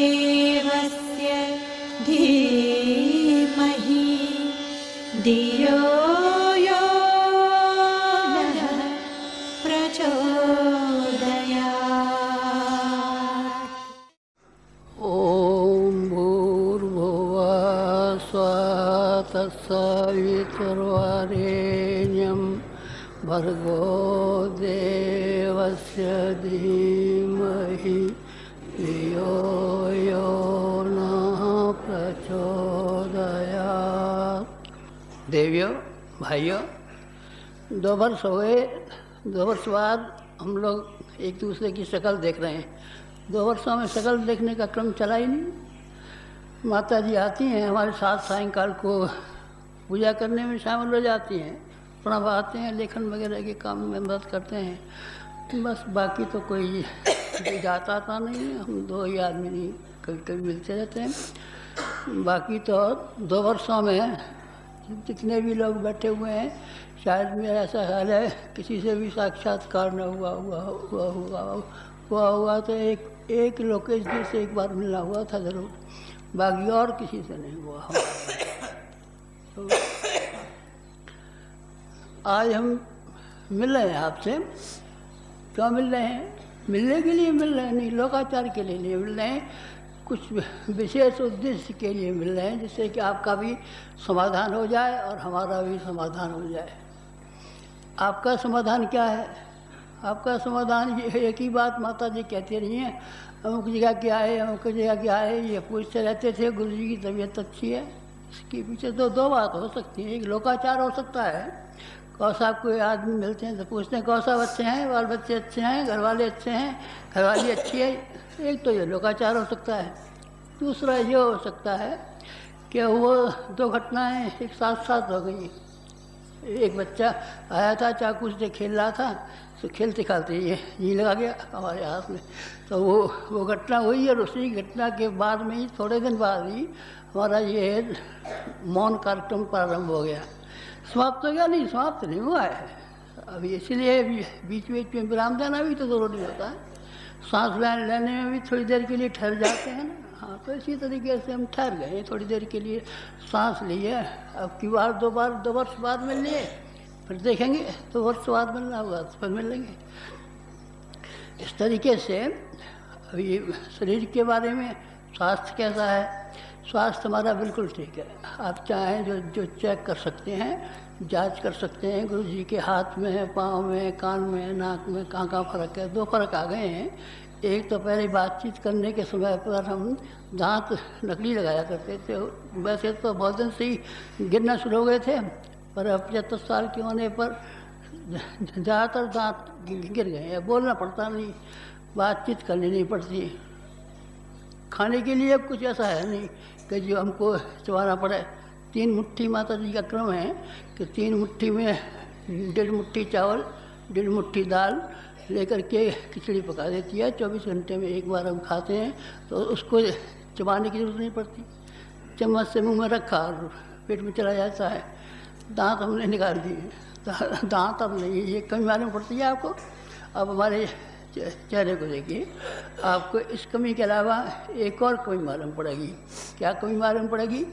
देवस्य धीमहि धियो यो नः प्रचोदयात्। ॐ भूर्भुवः स्वः तत्सवितुर्वरेण्यं भर्गो देवस्य धीमहि धियो यो नः प्रचोदयात्। देवियों भाइयों, 2 वर्ष हो गए, 2 वर्ष बाद हम लोग एक दूसरे की शक्ल देख रहे हैं। 2 वर्षों में शक्ल देखने का क्रम चला ही नहीं। माता जी आती हैं हमारे साथ, सायंकाल को पूजा करने में शामिल हो जाती हैं, प्रणाम आते हैं, लेखन वगैरह के काम में मदद करते हैं, बस। बाकी तो कोई जाता था नहीं, हम 2 ही आदमी कभी कभी मिलते रहते हैं। बाकी तो 2 वर्षों में जितने भी लोग बैठे हुए हैं, शायद मेरा ऐसा ख्याल है किसी से भी साक्षात्कार न हुआ तो एक लोकेश जी से एक बार मिलना हुआ था ज़रूर, बाकी और किसी से नहीं हुआ। तो आज हम मिल रहे हैं आपसे, क्यों मिल रहे हैं? मिलने के लिए मिल रहे हैं, नहीं लोकाचार के लिए नहीं मिल रहे हैं, कुछ विशेष उद्देश्य के लिए मिल रहे हैं, जिससे कि आपका भी समाधान हो जाए और हमारा भी समाधान हो जाए। आपका समाधान क्या है? आपका समाधान ये है, एक ही बात माता जी कहती रही हैं, अमुक जगह क्या है, अमुक जगह क्या है, ये पूछते रहते थे। गुरु जी की तबीयत अच्छी है, इसके पीछे दो बात हो सकती है। एक लोकाचार हो सकता है, कौन साहब कोई आदमी मिलते हैं तो पूछते हैं कौन साहब अच्छे हैं, बाल बच्चे अच्छे हैं, घर वाले अच्छे हैं, घरवाली अच्छी है। एक तो ये लोकाचार हो सकता है। दूसरा ये हो सकता है कि वो 2 घटनाएं एक साथ हो गई। एक बच्चा आया था, चाकू से खेल रहा था, तो खेलते खेलते ये लगा गया हमारे हाथ में, तो वो घटना हुई। और उसी घटना के बाद में ही, थोड़े दिन बाद ही, हमारा ये मौन कार्यक्रम प्रारंभ हो गया। समाप्त हो गया? नहीं, समाप्त नहीं हुआ है अभी, इसलिए बीच बीच में विराम देना भी तो जरूरी होता है। सांस लेने में भी थोड़ी देर के लिए ठहर जाते हैं ना, हाँ, तो इसी तरीके से हम ठहर गए, थोड़ी देर के लिए सांस लिए। अब की बार 2 वर्ष बाद मिल लिए, फिर देखेंगे 2 वर्ष बाद मिलना होगा तो फिर मिल लेंगे। इस तरीके से अभी शरीर के बारे में, स्वास्थ्य कैसा है? स्वास्थ्य हमारा बिल्कुल ठीक है। आप चाहें जो चेक कर सकते हैं, जांच कर सकते हैं। गुरु जी के हाथ में, पाँव में, कान में, नाक में कहाँ फ़र्क है? 2 फर्क आ गए हैं। एक तो पहले बातचीत करने के समय पर हम दांत नकली लगाया करते थे, वैसे तो बहुत दिन से ही गिरना शुरू हो गए थे, पर अब 75 साल के होने पर ज़्यादातर दांत गिर गए हैं। बोलना पड़ता नहीं, बातचीत करनी नहीं पड़ती। खाने के लिए अब कुछ ऐसा है नहीं कि जो हमको चबाना पड़े। 3 मुट्ठी माता जी का क्रम है कि 3 मुट्ठी में 1.5 मुट्ठी चावल, 1.5 मुट्ठी दाल लेकर के खिचड़ी पका देती है। 24 घंटे में एक बार हम खाते हैं, तो उसको चबाने की जरूरत नहीं पड़ती। चम्मच से मुंह में रखा और पेट में चला जाता है। दांत हमने निकाल दिए, दांत अब नहीं, ये कमी मालूम पड़ती है आपको। अब हमारे चेहरे को देखिए, आपको इस कमी के अलावा एक और कमी मालूम पड़ेगी। क्या कमी मालूम पड़ेगी?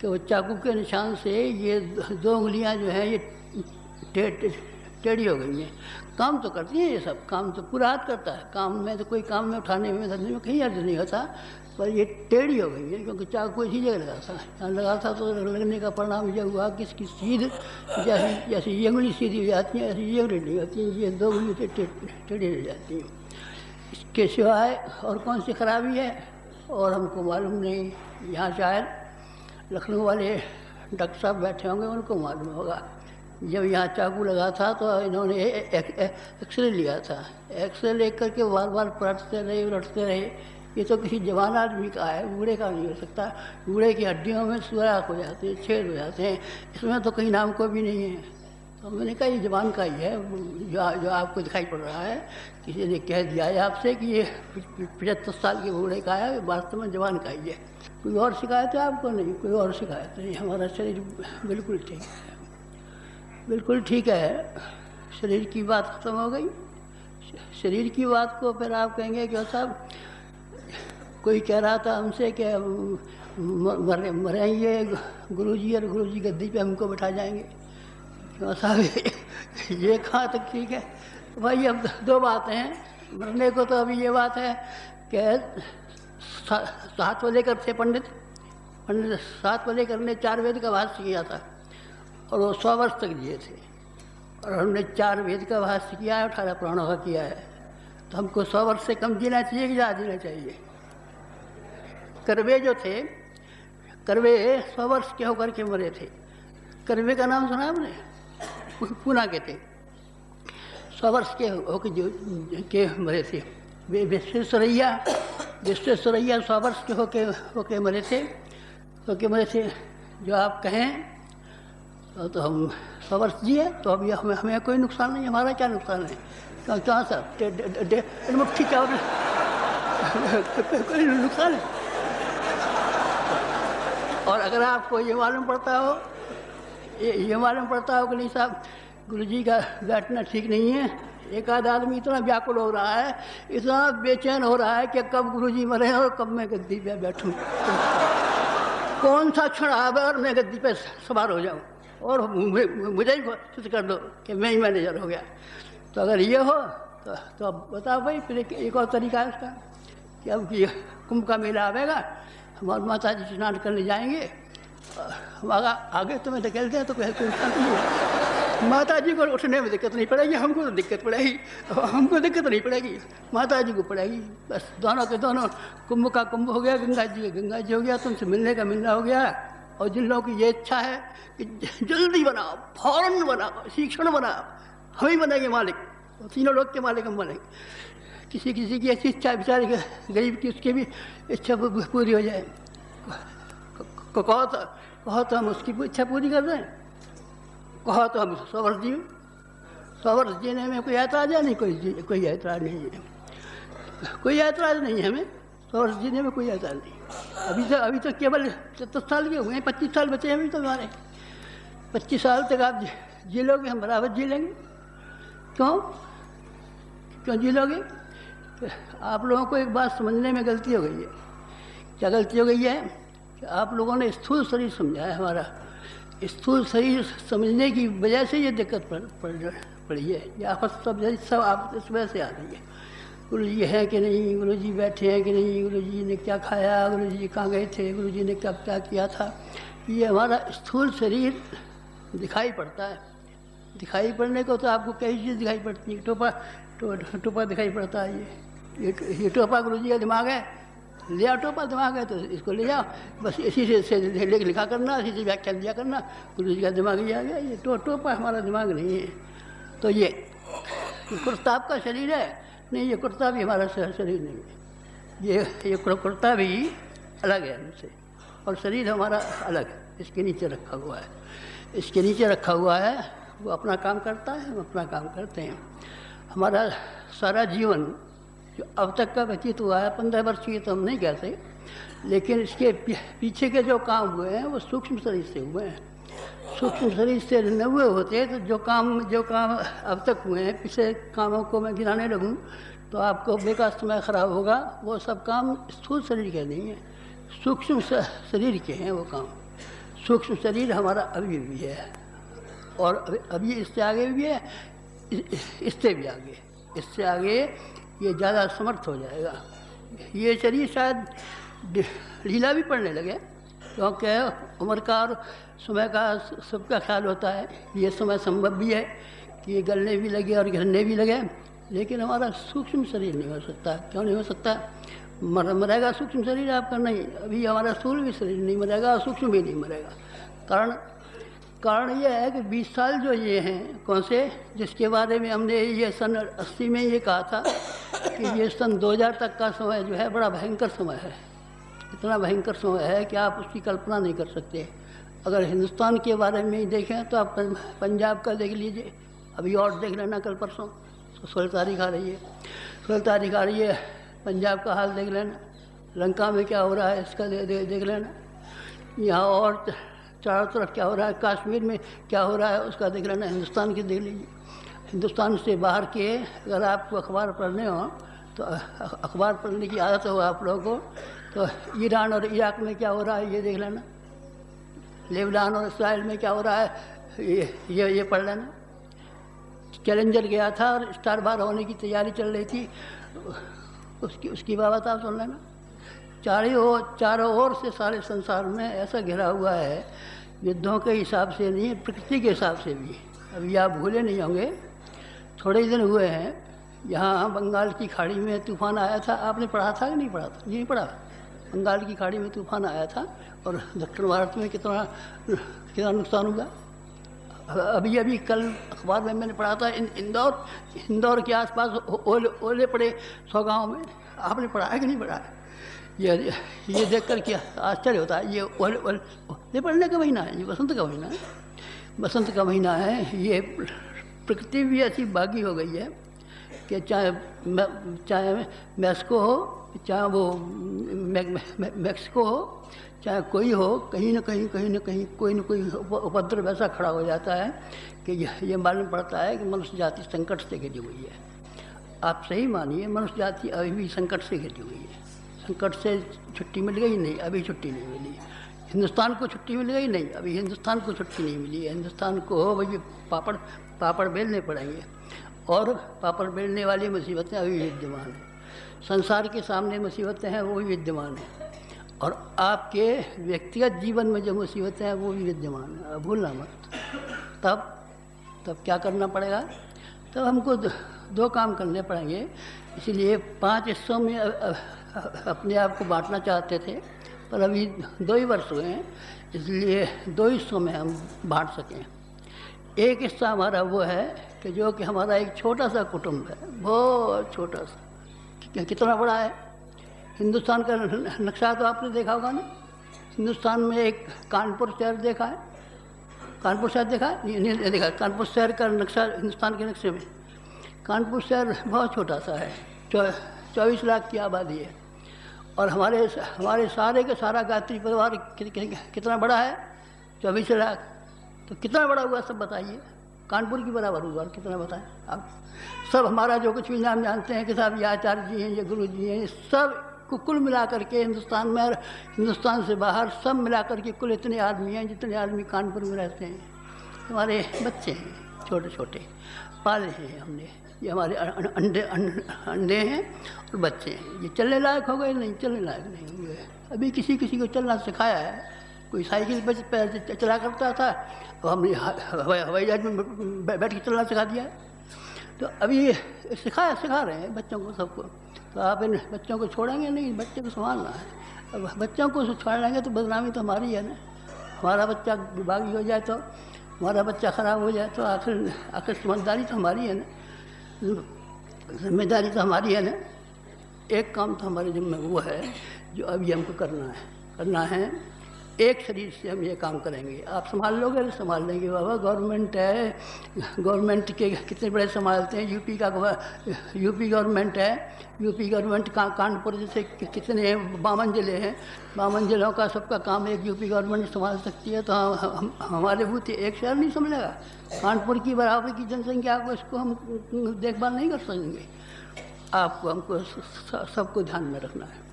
कि वो चाकू के निशान से ये 2 उंगलियां जो हैं ये टेढ़ी हो गई हैं। काम तो करती हैं, ये सब काम तो पूरा हाथ करता है, काम में तो कोई काम में उठाने में धरने में कहीं अर्थ नहीं होता, पर ये टेढ़ी हो गई है क्योंकि चाकू इसी जगह लगा था। तो लगने का परिणाम यह हुआ कि इसकी सीध जैसी ये उंगली सीधी हो जाती है, ऐसी ये उंगली नहीं होती, ये 2 उंगली टेढ़ी हो जाती हैं। इसके सिवाय और कौन सी खराबी है और हमको मालूम नहीं। यहाँ शायद लखनऊ वाले डॉक्टर साहब बैठे होंगे, उनको मालूम होगा। जब यहाँ चाकू लगा था तो इन्होंने एक्सरे लिया था, एक्सरे लेकर के बार बार पलटते रहे। ये तो किसी जवान आदमी का है, बूढ़े का नहीं हो सकता। बूढ़े की हड्डियों में सुराख हो जाते हैं, छेद हो जाते हैं, इसमें तो कहीं नाम को भी नहीं है। तो मैंने कहा ये जवान का ही है जो आपको दिखाई पड़ रहा है। किसी ने कह दिया है आपसे कि ये 75 साल के बूढ़े का है, वास्तव में जवान का ही है। कोई और शिकायत है आपको? नहीं, कोई और शिकायत नहीं। हमारा शरीर बिल्कुल ठीक है, बिल्कुल ठीक है। शरीर की बात खत्म हो गई। शरीर की बात को फिर आप कहेंगे कि साहब कोई कह रहा था हमसे कि मरेंगे गुरुजी और गुरुजी गद्दी पे हमको बैठा जाएंगे। तो साहब ये कहाँ तक ठीक है भाई। अब दो बातें हैं, मरने को तो अभी ये बात है कि 7 बजे करते पंडित 7 बजे करने 4 वेद का भाष्य किया था और वो 100 वर्ष तक जिए थे। और हमने 4 वेद का भाष्य किया है, 18 पुराणों का किया है। तो हमको 100 वर्ष से कम जीना चाहिए कि ज़्यादा जीना चाहिए। करवे जो थे, करवे 100 वर्ष के होकर के मरे थे। करवे का नाम सुना आपने? पूना के थे, 100 वर्ष के होकर के मरे थे। वे विश्वेश्वरैया 100 वर्ष के होके मरे थे, जो आप कहें तो हम 100 वर्ष जिए तो अब हमें कोई नुकसान नहीं। हमारा क्या नुकसान है? कहाँ सर मुट्ठी चावल कोई नुकसान है? और अगर आपको ये मालूम पड़ता हो, कि नहीं साहब गुरुजी का बैठना ठीक नहीं है। एक आध आदमी इतना व्याकुल हो रहा है, इतना बेचैन हो रहा है कि कब गुरुजी मरे और कब मैं गद्दी पे बैठूँ, कौन सा क्षण आवे और मैं गद्दी पे सवार हो जाऊँ और मुझे ही खुश कर दो कि मैं ही मैनेजर हो गया। तो अगर ये हो तो अब बताओ भाई। फिर एक और तरीका है उसका कि अब कुंभ का मेला आवेगा, हमारे माता जी स्नान करने जाएंगे, हम आगे तुम्हें धकेलते हैं तो कोई माता जी को उठने में दिक्कत नहीं पड़ेगी, हमको तो दिक्कत पड़ेगी। हमको दिक्कत नहीं पड़ेगी, माता जी को पड़ेगी। बस दोनों के दोनों, कुंभ का कुंभ हो गया, गंगा जी का गंगा जी हो गया, तुमसे मिलने का मिलना हो गया। और जिन लोगों की ये इच्छा है कि जल्दी बनाओ, फौरन बनाओ, शिक्षण बनाओ, हम ही बनेंगे मालिक, तीनों लोग के मालिक हम बनेंगे। किसी की ऐसी इच्छा बेचारे गरीब की, उसकी भी इच्छा पूरी हो जाए। कहो तो हम उसकी इच्छा पूरी कर दें, कहो तो हम 100 वर्ष जियो। 100 वर्ष जीने में कोई ऐतराज है नहीं, कोई ऐतराज नहीं है, हमें 100 वर्ष जीने में कोई ऐतराज नहीं। अभी तो केवल 70 साल के हुए हैं, 25 साल बचे हैं अभी तो हमारे। 25 साल तक आप जी लोगे, हम बराबर जी लेंगे। क्यों जी लोगे? आप लोगों को एक बात समझने में गलती हो गई है। क्या गलती हो गई है? कि आप लोगों ने स्थूल शरीर समझा है हमारा। स्थूल शरीर समझने की वजह से ये दिक्कत पड़ी है। ये आफत सब आफत इस वजह से आ रही है। गुरु जी है कि नहीं, गुरु जी बैठे हैं कि नहीं, गुरु जी ने क्या खाया, गुरु जी कहाँ गए थे, गुरु जी ने कब क्या किया था। ये हमारा स्थूल शरीर दिखाई पड़ता है। दिखाई पड़ने को तो आपको कई चीज़ दिखाई पड़ती है। टोपा दिखाई पड़ता है। ये टोपा गुरु जी का दिमाग है, ले आओ। टोपा दिमाग है तो इसको ले जाओ, बस इसी से लेख लिखा करना, इसी से व्याख्यान दिया करना। गुरु जी का दिमाग ये आ गया। ये टोपा हमारा दिमाग नहीं है। तो ये कुर्ता आपका शरीर है नहीं, ये कुर्ता भी हमारा शरीर नहीं है। ये कुर्ता भी अलग है हमसे और शरीर हमारा अलग है। इसके नीचे रखा हुआ है, वो अपना काम करता है, हम अपना काम करते हैं। हमारा सारा जीवन जो अब तक का व्यतीत हुआ है, 15 वर्ष की तो हम नहीं कहते, लेकिन इसके पीछे के जो काम हुए हैं वो सूक्ष्म शरीर से हुए हैं। सूक्ष्म शरीर से न हुए होते तो जो काम अब तक हुए हैं, पिछले कामों को मैं गिनाने लगूँ तो आपको बेकार समय ख़राब होगा। वो सब काम स्थूल शरीर के नहीं हैं, सूक्ष्म शरीर के हैं वो काम। सूक्ष्म शरीर हमारा अभी भी है और अभी इससे आगे भी है, इससे भी आगे, ये ज़्यादा समर्थ हो जाएगा। ये शरीर शायद ढीला भी पड़ने लगे, क्योंकि उम्र का और समय का सबका ख्याल होता है। ये समय संभव भी है कि ये गलने भी लगे और घिरने भी लगे, लेकिन हमारा सूक्ष्म शरीर नहीं हो सकता। क्यों नहीं हो सकता? मरेगा सूक्ष्म शरीर आपका नहीं। अभी हमारा स्थूल भी शरीर नहीं मरेगा और सूक्ष्म भी नहीं मरेगा। कारण यह है कि 20 साल जो ये हैं, कौन से, जिसके बारे में हमने ये सन 80 में ये कहा था कि ये सन 2000 तक का समय जो है बड़ा भयंकर समय है। इतना भयंकर समय है कि आप उसकी कल्पना नहीं कर सकते। अगर हिंदुस्तान के बारे में ही देखें तो आप पंजाब का देख लीजिए, अभी और देख लेना, कल परसों 16 तारीख आ रही है, 16 तारीख आ रही है। पंजाब का हाल देख लेना, लंका में क्या हो रहा है इसका देख लेना, यहाँ और चारों तरफ क्या हो रहा है, कश्मीर में क्या हो रहा है उसका देख लेना। हिंदुस्तान के देख लीजिए। हिंदुस्तान से बाहर के अगर आपको अखबार पढ़ने हो तो अखबार पढ़ने की आदत हो आप लोगों को, तो ईरान और इराक में क्या हो रहा है ये देख लेना, लेबनान और इसराइल में क्या हो रहा है ये पढ़ लेना। चैलेंजर गया था और स्टार बार होने की तैयारी चल रही थी, उसकी बाबत आप सुन लेना। चारों ओर से सारे संसार में ऐसा घिरा हुआ है, युद्धों के हिसाब से नहीं, प्रकृति के हिसाब से भी। अभी आप भूले नहीं होंगे, थोड़े दिन हुए हैं यहाँ बंगाल की खाड़ी में तूफान आया था, आपने पढ़ा था कि नहीं पढ़ा था? नहीं पढ़ा। बंगाल की खाड़ी में तूफान आया था और दक्षिण भारत में कितना नुकसान हुआ। अभी अभी कल अखबार में मैंने पढ़ा था, इंदौर के आसपास ओले पड़े 100 गाँव में। आपने पढ़ा है कि नहीं पढ़ा है? ये देखकर क्या आश्चर्य होता है। ये ओले पड़ने का महीना है, ये वसंत का महीना है, बसंत का महीना है। ये प्रकृति भी ऐसी बागी हो गई है कि चाहे मैस्को हो, चाहे वो मैक्सिको हो, चाहे कोई हो, कहीं न कहीं कोई न कोई उपद्रव ऐसा खड़ा हो जाता है कि ये मालूम पड़ता है कि मनुष्य जाति संकट से घिरी हुई है। आप सही मानिए, मनुष्य जाति अभी भी संकट से घिरी हुई है। संकट से छुट्टी मिल गई नहीं, अभी छुट्टी नहीं मिली। हिंदुस्तान को छुट्टी मिल गई नहीं, अभी हिंदुस्तान को छुट्टी नहीं मिली। हिंदुस्तान को हो भाई पापड़ बेलने पड़ेंगे, और पापड़ बेलने वाली मुसीबतें अभी विद्यमान हैं। संसार के सामने मुसीबतें हैं वो भी विद्यमान हैं, और आपके व्यक्तिगत जीवन में जो मुसीबतें हैं वो भी विद्यमान हैं। अब भूलना मत। तब क्या करना पड़ेगा? तब हमको दो काम करने पड़ेंगे। इसीलिए 5 हिस्सों में अपने आप को बांटना चाहते थे, पर अभी 2 ही वर्ष हुए हैं, इसलिए 2 हिस्सों में हम बांट सकें। एक हिस्सा हमारा वो है कि जो कि हमारा एक छोटा सा कुटुंब है, बहुत छोटा सा। कितना बड़ा है? हिंदुस्तान का नक्शा तो आपने देखा होगा ना। हिंदुस्तान में एक कानपुर शहर देखा है? कानपुर शहर देखा नहीं देखा। कानपुर शहर का नक्शा हिंदुस्तान के नक्शे में, कानपुर शहर बहुत छोटा सा है। 24 लाख की आबादी है, और हमारे सारे का सारा गायत्री परिवार कितना बड़ा है? 24 लाख। तो कितना बड़ा हुआ सब बताइए, कानपुर की बराबर हुआ कितना बताएं आप? सब हमारा जो कुछ भी नाम जानते हैं कि साहब ये आचार्य जी हैं, ये गुरु जी हैं, सब कुल मिला करके हिंदुस्तान में और हिंदुस्तान से बाहर सब मिला करके कुल इतने आदमी हैं जितने आदमी कानपुर में रहते हैं। हमारे बच्चे हैं छोटे छोटे, पाले हैं हमने, ये हमारे अंडे हैं और बच्चे हैं। ये चलने लायक हो गए? नहीं, चलने लायक नहीं हुए। अभी किसी किसी को चलना सिखाया है, कोई साइकिल पर पैर चला करता था, अब हमने हवाई जहाज में बैठ के चलना सिखा दिया। तो अभी सिखा रहे हैं बच्चों को, सबको। तो आप इन बच्चों को छोड़ेंगे नहीं, बच्चे को संभालना है। अब बच्चों को छोड़ेंगे तो बदनामी तो हमारी है ना। हमारा बच्चा बागी हो जाए, तो हमारा बच्चा ख़राब हो जाए, तो आखिर समझदारी तो हमारी है ना, जिम्मेदारी तो हमारी है ना। एक काम तो हमारे जिम्मे वो है जो अभी हमको करना है। एक शरीर से हम ये काम करेंगे। आप संभाल लोगे? संभाल लेंगे बाबा, गवर्नमेंट है। गवर्नमेंट के कितने बड़े संभालते हैं। यूपी गवर्नमेंट है। यूपी गवर्नमेंट कानपुर जैसे कितने 52 जिले हैं, 52 जिलों का सबका काम एक यूपी गवर्नमेंट संभाल सकती है। तो हमारे बूथ एक शहर नहीं संभलेगा। कानपुर की बराबर की जनसंख्या को इसको हम देखभाल नहीं कर सकेंगे। आपको हमको सबको ध्यान में रखना है।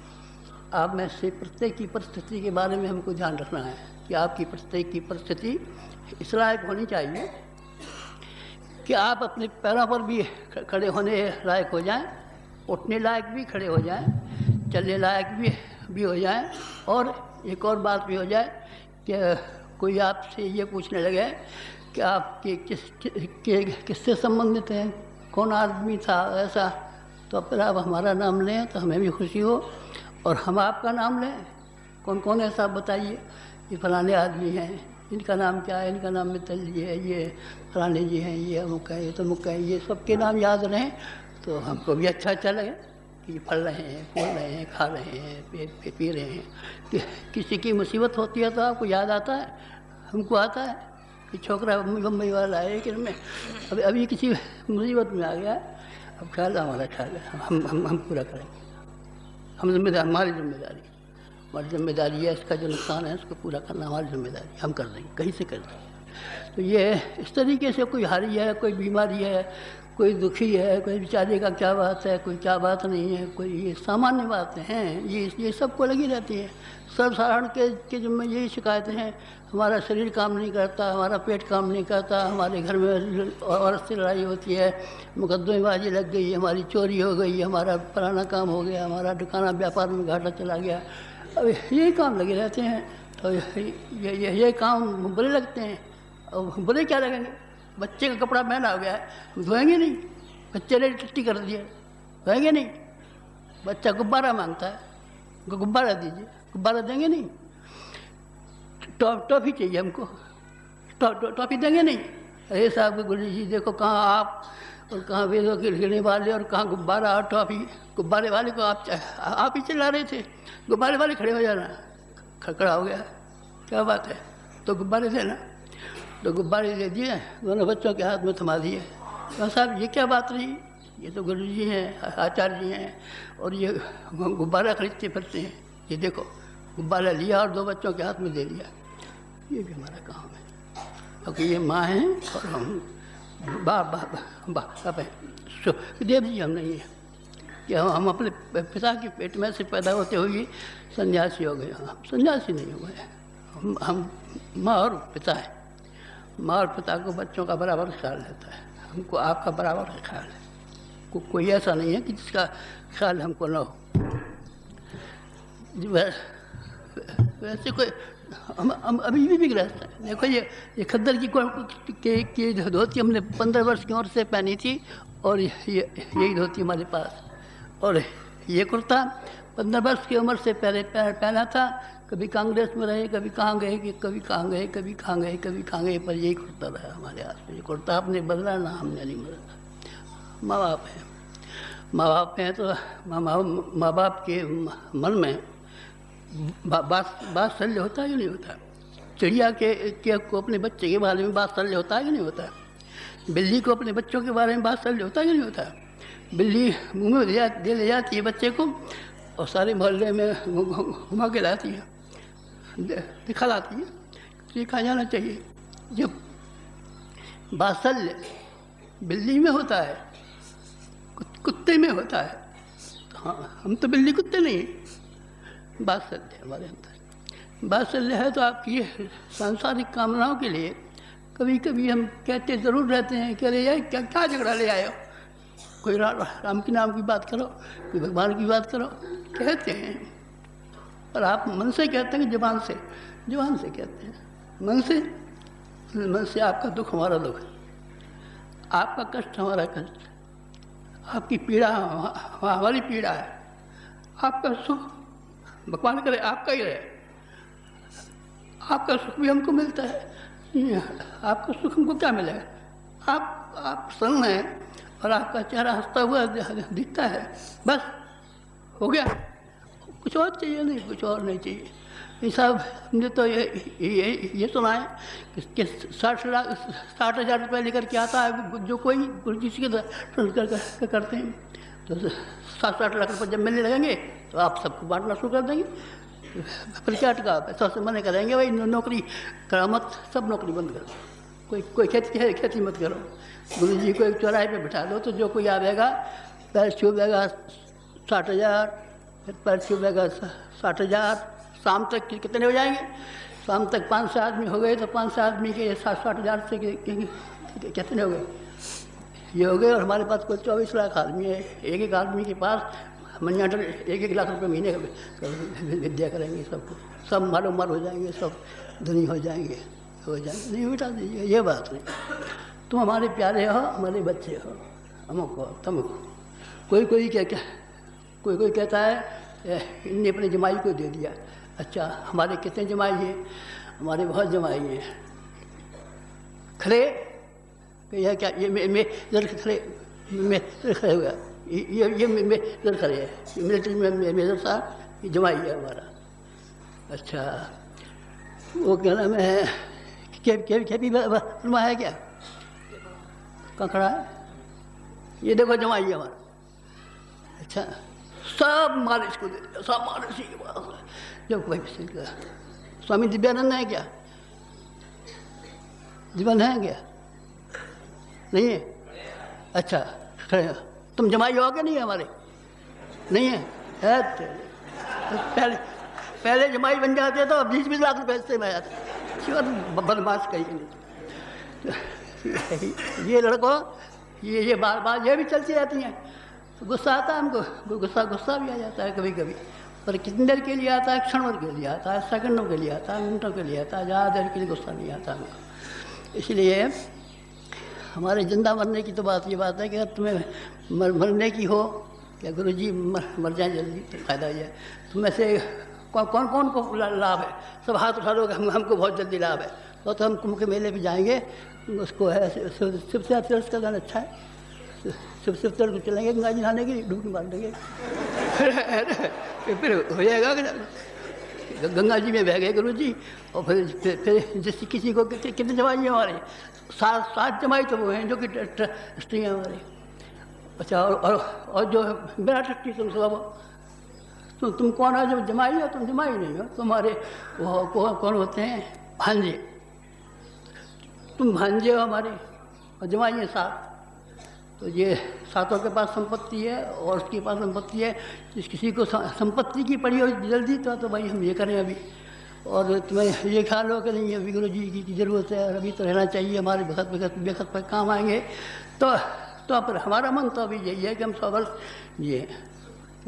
आप में से प्रत्येक की परिस्थिति के बारे में हमको ध्यान रखना है कि आपकी प्रत्येक की परिस्थिति इस लायक होनी चाहिए कि आप अपने पैरों पर भी खड़े होने लायक हो जाएं, उठने लायक भी खड़े हो जाएं, चलने लायक भी हो जाएं। और एक और बात भी हो जाए कि कोई आपसे ये पूछने लगे कि आप किससे संबंधित हैं, कौन आदमी था ऐसा, तो फिर आप हमारा नाम लें तो हमें भी खुशी हो, और हम आपका नाम लें। कौन कौन है साहब बताइए, ये फलाने आदमी हैं, इनका नाम क्या है, इनका नाम मित्तल जी है, ये फलाने जी हैं, ये अमुक है, ये तो मुक्का है। ये सबके नाम याद रहें तो हमको भी अच्छा लगे कि ये फल रहे हैं, फूल रहे हैं, खा रहे हैं, पी रहे हैं। किसी की मुसीबत होती है तो आपको याद आता है, हमको आता है कि छोकरा बम्बई वाला है, लेकिन मैं अभी किसी मुसीबत में आ गया। अब ख्याल हमारा ख्याल है, हम पूरा करेंगे। हमारी जिम्मेदारी है। इसका जो नुकसान है उसको पूरा करना हमारी जिम्मेदारी, हम कर देंगे, कहीं से कर देंगे। तो ये इस तरीके से कोई हारी है, कोई बीमारी है, कोई दुखी है, कोई बेचारे का क्या बात है, कोई क्या बात नहीं है, कोई ये सामान्य बातें हैं, ये सबको लगी रहती है। सर्वसाधारण के जिम्मे यही शिकायतें हैं, हमारा शरीर काम नहीं करता, हमारा पेट काम नहीं करता, हमारे घर में औरत से लड़ाई होती है, मुकदमेबाजी लग गई, हमारी चोरी हो गई, हमारा पुराना काम हो गया, हमारा दुकाना व्यापार में घाटा चला गया, अब यही काम लगे रहते हैं। तो ये काम बुरे लगते हैं। और बुरे क्या लगेंगे, बच्चे का कपड़ा महंगा हो गया है, धोएंगे नहीं, बच्चे ने टट्टी कर दिया, धोएंगे नहीं, बच्चा गुब्बारा मांगता है, गुब्बारा दीजिए, गुब्बारा देंगे नहीं, टॉफी चाहिए हमको, टॉफी देंगे नहीं। अरे साहब गुरु जी देखो, कहाँ आप और कहाँ वेदों के लिखने वाले और कहाँ गुब्बारा और टॉफी। गुब्बारे वाले को आप ही चिल्ला रहे थे, गुब्बारे वाले खड़े हो जाना, खड़ा हो गया, क्या बात है, तो गुब्बारे देना, तो गुब्बारे दे दिए, दोनों बच्चों के हाथ में थमा दिए। तो साहब ये क्या बात रही, ये तो गुरु जी हैं, आचार्य जी हैं, और ये गुब्बारा खरीदते फिरते हैं, ये देखो गुब्बारा लिया और दो बच्चों के हाथ में दे दिया। ये भी हमारा काम है, क्योंकि ये माँ हैं और हम बाप हैं, देव जी हम नहीं हैं कि हम अपने पिता के पेट में से पैदा होते हुए सन्यासी हो गए। हम सन्यासी नहीं हुए हैं, हम माँ और पिता हैं। माँ और पिता को बच्चों का बराबर ख्याल रहता है, हमको आपका बराबर ख्याल है, कोई ऐसा नहीं है कि जिसका ख्याल हमको ना हो। वैसे कोई हम अभी भी ग्रस्त हैं। देखो ये खद्दर की के धोती हमने 15 वर्ष की उम्र से पहनी थी, और यही धोती हमारे पास, और ये कुर्ता 15 वर्ष की उम्र से पहले पहना था। कभी कांग्रेस में रहे, कभी कहाँ गए, कभी कहाँ गए, पर यही कुर्ता रहा हमारे हाथ में। कुर्ता आपने बदला ना, हमने नहीं बदला। माँ बाप हैं तो माँ बाप के मन में बात्सल्य होता है कि नहीं होता। चिड़िया को अपने बच्चे के बारे में बात्सल्य होता है कि नहीं होता। बिल्ली को अपने बच्चों के बारे में बात्सल्य होता है कि नहीं होता। बिल्ली मुँह में ले जाती है बच्चे को और सारे मोहल्ले में घुमा के लाती है, दिखा लाती है। तो ये कहा जाना चाहिए, जब बात्सल्य बिल्ली में होता है, कुत्ते में होता है, तो हाँ, हम तो बिल्ली कुत्ते नहीं, बात्सल्य हमारे अंदर बात्सल्य है। तो आपकी सांसारिक कामनाओं के लिए कभी कभी हम कहते ज़रूर रहते हैं कि अरे यार क्या झगड़ा ले आए हो, कोई राम के नाम की बात करो, कोई भगवान की बात करो, कहते हैं। और आप मन से कहते हैं कि जबान से कहते हैं। मन से आपका दुख हमारा दुख, आपका कष्ट हमारा कष्ट, आपकी पीड़ा हमारी पीड़ा है, आपका सुख भगवान करे आपका ही रहे। आपका सुख भी हमको मिलता है, आपका सुख हमको क्या मिलेगा। आप संग हैं और आपका चेहरा हंसता हुआ दिखता है, बस हो गया, कुछ और चाहिए नहीं, कुछ और नहीं चाहिए। ये साहब हमने तो ये सुना है कि 60,000 रुपये लेकर के आता है जो कोई गुरु जी के दर्शन करते हैं, तो 60-60 लाख रुपये जब मिलने लगेंगे तो आप सबको बांटना शुरू कर देंगे। फिर क्या अटका, सबसे मना करेंगे भाई नौकरी करा मत, सब नौकरी बंद कर दो, कोई खेती मत करो। गुरु जी को एक चौराहे पे बिठा दो, तो जो कोई आवेगा पैर छूबेगा 60,000, फिर पैर छूबेगा 60,000, शाम तक कितने हो जाएंगे, शाम तक 500 आदमी हो गए, तो 500 आदमी के 60,000 से कितने हो गए, ये हो गए। और हमारे पास कोई 24 लाख आदमी है, एक आदमी के पास मनियाटर 1-1 लाख रुपये महीने का विद्या करेंगे, सबको सब मालूमाल हो जाएंगे, सब धनी हो जाएंगे। नहीं बिठा दीजिए, ये बात नहीं, तुम हमारे प्यारे हो, हमारे बच्चे हो, अमुक हो तमुक हो। कोई कहता है इनने अपने जमाई को दे दिया, अच्छा हमारे कितने जमाई हैं, हमारे बहुत जमाई हैं, खड़े यह क्या, ये मेजर खड़े हुआ, ये मेजर खड़े है, मिलिट्री में मेजर साहब, ये जमाई है हमारा। अच्छा वो क्या नाम है, केपी वर्मा है क्या, कहाँ खड़ा है, ये देखो जमाई है हमारा। अच्छा सब मालिश को दे दिया, सब मालिश ही जब कोई किसी। स्वामी दिव्यानंद है क्या, जीवन है क्या, नहीं है, अच्छा तुम जमाई हो के नहीं है हमारे? नहीं है, है पहले पहले जमाई बन जाते तो अब 20-20 लाख रुपए से मैं बदमाश कहीं। ये लड़कों ये बार बार ये भी चलती रहती हैं तो गुस्सा आता है हमको, गुस्सा भी आ जाता है कभी कभी, पर कितनी देर के लिए आता है? क्षणों के लिए आता है, सेकंडों के लिए आता है, मिनटों के लिए आता है, ज़्यादा देर के लिए गुस्सा नहीं आता हमको। इसलिए हमारे जिंदा मरने की तो बात ये बात है कि अगर तुम्हें मरने की हो या गुरुजी मर जाए जल्दी तो फायदा ही है, तुम ऐसे कौन कौन को लाभ है? सब हाथ उठा लोगे हमको बहुत जल्दी लाभ है, तो हम कुंभ के मेले पर जाएंगे, उसको है शिव से तीर्थ का गाना अच्छा है, शिव से तीर्थ चलेंगे, गंगा जी नहाने के लिए डूबकी मार देंगे, फिर हो जाएगा गंगा जी में बह गए गुरु जी। और फिर जैसे किसी को कितने जमाई हैं हमारे? 7 जमाई तो वो हैं जो कि स्त्री हैं हमारे। अच्छा और जो बिना टट्टी तुम सब तुम कौन हो? जब जमाई हो तुम, जमाई नहीं हो तुम्हारे वो कौन होते हैं? भांजे, तुम भांजे हो हमारे और जमाई हैं 7। तो ये सातों के पास संपत्ति है और उसके पास संपत्ति है, जिस किसी को संपत्ति की पड़ी हो जल्दी तो भाई हम ये करें अभी, और तुम्हें ये ख्याल हो कि नहीं अभी गुरु जी की ज़रूरत है और अभी तो रहना चाहिए, हमारे बेखत पर काम आएंगे। तो पर हमारा मन तो अभी यही है कि हम 100 वर्ष जिए,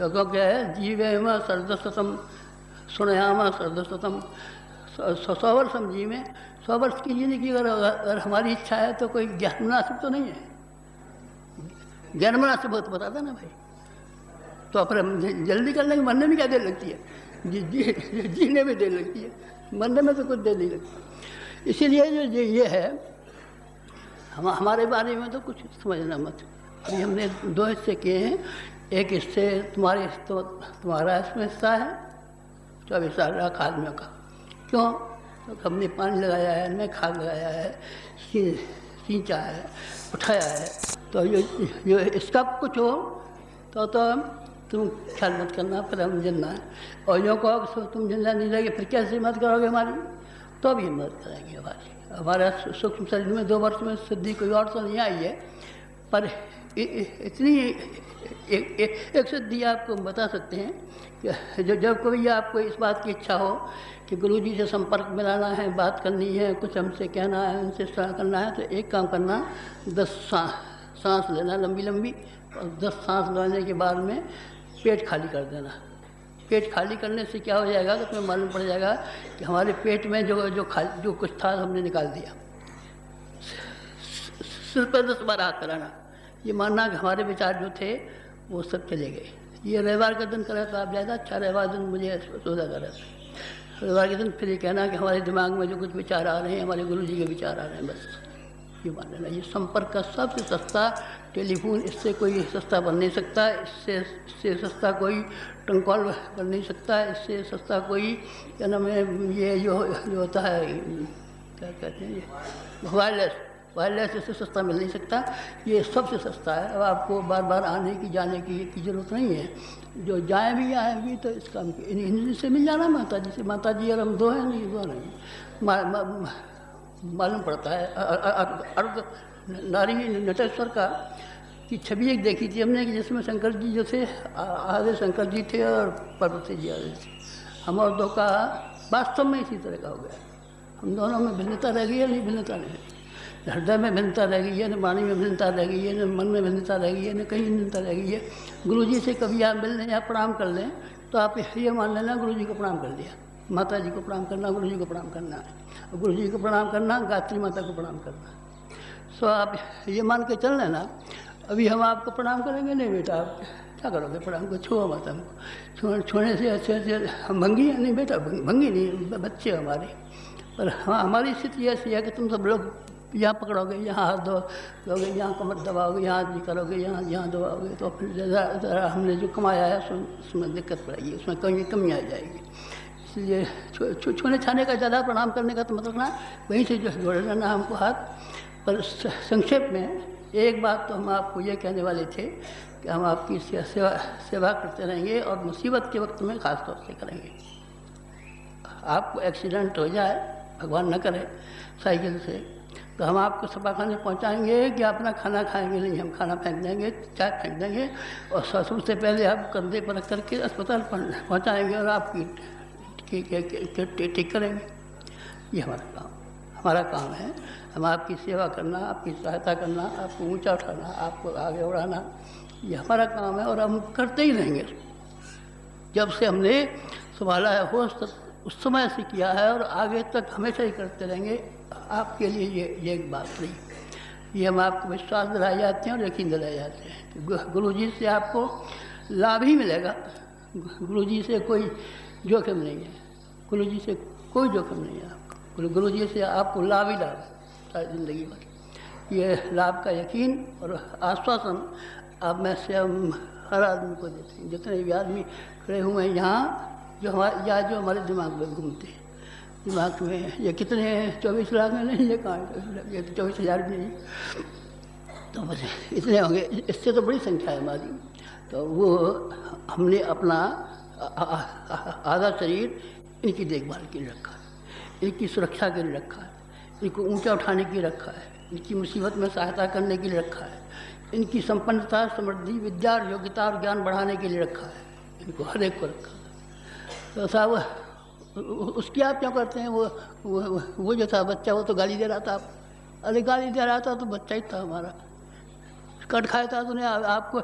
क्योंकि जीवेम सर्दशतम सुनयाम सर्दशतम, 100 वर्ष हम जीवें। 100 वर्ष की जीने की अगर हमारी इच्छा है तो कोई ज्ञान मुनासिब तो नहीं है, जन्मना से बहुत बता था ना भाई, तो अपने हम जल्दी कर लेंगे। मरने में क्या देर लगती है? जीने में देर लगती है, मरने में तो कुछ देर नहीं लगती। इसीलिए जो ये है हमारे बारे में तो कुछ समझना मत। अभी हमने 2 हिस्से किए हैं, एक हिस्से तुम्हारा इसमें हिस्सा है, 24 साल रहा आदमियों का। क्यों? तो हमने पानी लगाया है, हमने खाद लगाया है, सींचा है, उठाया है, तो ये इसका कुछ हो तो तुम ख्याल मत करना, फिर हम जिंदा है। और यो को तुम जिंदा नहीं रहेंगे फिर कैसे मत करोगे हमारी? तो भी मदद करेंगे हमारी। हमारा सूक्ष्म शरीर में 2 वर्ष में शुद्धि कोई और तो नहीं आई है, पर इतनी एक शुद्धि आपको बता सकते हैं कि जब कभी आपको इस बात की इच्छा हो कि गुरु जी से संपर्क मिलाना है, बात करनी है, कुछ हमसे कहना है, उनसे सलाह करना है, तो एक काम करना, 10 सांस लेना लंबी लंबी, और 10 सांस लेने के बाद में पेट खाली कर देना। पेट खाली करने से क्या हो जाएगा कि तुम्हें मालूम पड़ जाएगा कि हमारे पेट में जो कुछ था हमने निकाल दिया। सिर पर 10 बार हाथ कराना, ये मानना कि हमारे विचार जो थे वो सब चले गए। ये रविवार का दिन करा तो आप ज़्यादा अच्छा, रविवार दिन मुझे सौदा करा था, रविवार के दिन फिर ये कहना कि हमारे दिमाग में जो कुछ विचार आ रहे हैं हमारे गुरु जी के विचार आ रहे हैं, बस ये मान लेना। ये संपर्क का सबसे सस्ता टेलीफोन, इससे कोई सस्ता बन नहीं सकता, इससे सस्ता कोई टंकॉल बन नहीं सकता, इससे सस्ता कोई क्या नाम है ये जो होता है क्या कहते हैं ये वायरलेस, इससे सस्ता मिल नहीं सकता, ये सबसे सस्ता है। अब आपको बार बार आने की जाने की ज़रूरत नहीं है, जो जाएँ भी आएँ भी तो इसका इन्हीं से मिल जाना माता जी से। माता जी और हम दो हैं, नहीं दो नहीं मालूम पड़ता है। अर्ध नारी नटेश्वर का की छवि एक देखी थी हमने कि जिसमें शंकर जी जो थे आधे शंकर जी थे और पार्वती जी आधे थे। हम और दो का वास्तव में इसी तरह का हो गया, हम दोनों में भिन्नता रह गई है, नहीं भिन्नता नहीं, हृदय में भिन्नता रह गई है, न वाणी में भिन्नता रह गई है, न मन में भिन्नता रह गई है, न कहीं भिन्नता रह गई है। गुरु जी से कभी आप मिल लें या प्रणाम कर लें तो आप ये मान लेना गुरु जी को प्रणाम कर लिया, माता जी को प्रणाम करना, गुरु जी को प्रणाम करना, गुरु जी को प्रणाम करना, गायत्री माता को प्रणाम करना। सो आप ये मान के चल लेना। अभी हम आपको प्रणाम करेंगे, नहीं बेटा आप क्या करोगे प्रणाम को, छुओ माता हमको, छूने से अच्छे हम भंगी नहीं बेटा, भंगी नहीं, बच्चे हमारे। पर हाँ हमारी स्थिति ऐसी है कि तुम सब लोग यहाँ पकड़ोगे, यहाँ हाथ दोगे, यहाँ कमर दबाओगे, यहाँ जी करोगे, यहाँ दबाओगे, तो फिर ज़रा हमने जो कमाया है उसमें दिक्कत पड़ेगी, उसमें कहीं कमी आ जाएगी। इसलिए छूने छाने का ज़्यादा प्रणाम करने का तो मत रखना, वहीं से जो जोड़े रहना हमको हाथ। पर संक्षेप में एक बात तो हम आपको ये कहने वाले थे कि हम आपकी सेवा करते रहेंगे और मुसीबत के वक्त में ख़ास तौर से करेंगे। आपको एक्सीडेंट हो जाए, भगवान न करे साइकिल से, तो हम आपको सफाखाने पहुंचाएंगे कि अपना खाना खाएंगे नहीं, हम खाना फेंक देंगे, चाय फेंक देंगे और ससुर से पहले आप कंधे पर रख करके अस्पताल पहुंचाएंगे और आपकी टेक करेंगे। ये हमारा काम है। हम आपकी सेवा करना, आपकी सहायता करना, आपको ऊंचा उठाना, आपको आगे बढ़ाना, ये हमारा काम है और हम करते ही रहेंगे। जब से हमने संभाला है होश उस समय से किया है और आगे तक हमेशा ही करते रहेंगे आपके लिए। ये एक बात नहीं, ये हम आपको विश्वास दिलाए जाते हैं और यकीन दिलाए जाते हैं। गुरुजी से आपको लाभ ही मिलेगा, गुरुजी से कोई जोखिम नहीं है, गुरुजी से कोई जोखिम नहीं है आपको, गुरुजी से आपको लाभ ही लाभ सारी ज़िंदगी भर। ये लाभ का यकीन और आश्वासन आप में से हम हर आदमी को देते हैं। जितने भी आदमी खड़े हुए हैं यहाँ, जो हमारे या जो हमारे दिमाग में घूमते हैं, दिमाग में ये कितने हैं, 24 लाख में नहीं, ये कहाँ, ये 24,000 में नहीं, तो बस इतने होंगे, इससे तो बड़ी संख्या है हमारी। तो वो हमने अपना आधा शरीर इनकी देखभाल के लिए रखा है, इनकी सुरक्षा के लिए रखा है, इनको ऊंचा उठाने के लिए रखा है, इनकी मुसीबत में सहायता करने के लिए रखा है, इनकी संपन्नता, समृद्धि, विद्या, योग्यता और ज्ञान बढ़ाने के लिए रखा है, इनको हर एक को रखा है। तो साहब उसकी आप क्यों करते हैं? वो जो था बच्चा, वो तो गाली दे रहा था, अरे गाली दे रहा था तो बच्चा ही था हमारा, काट खाया था तूने, आपको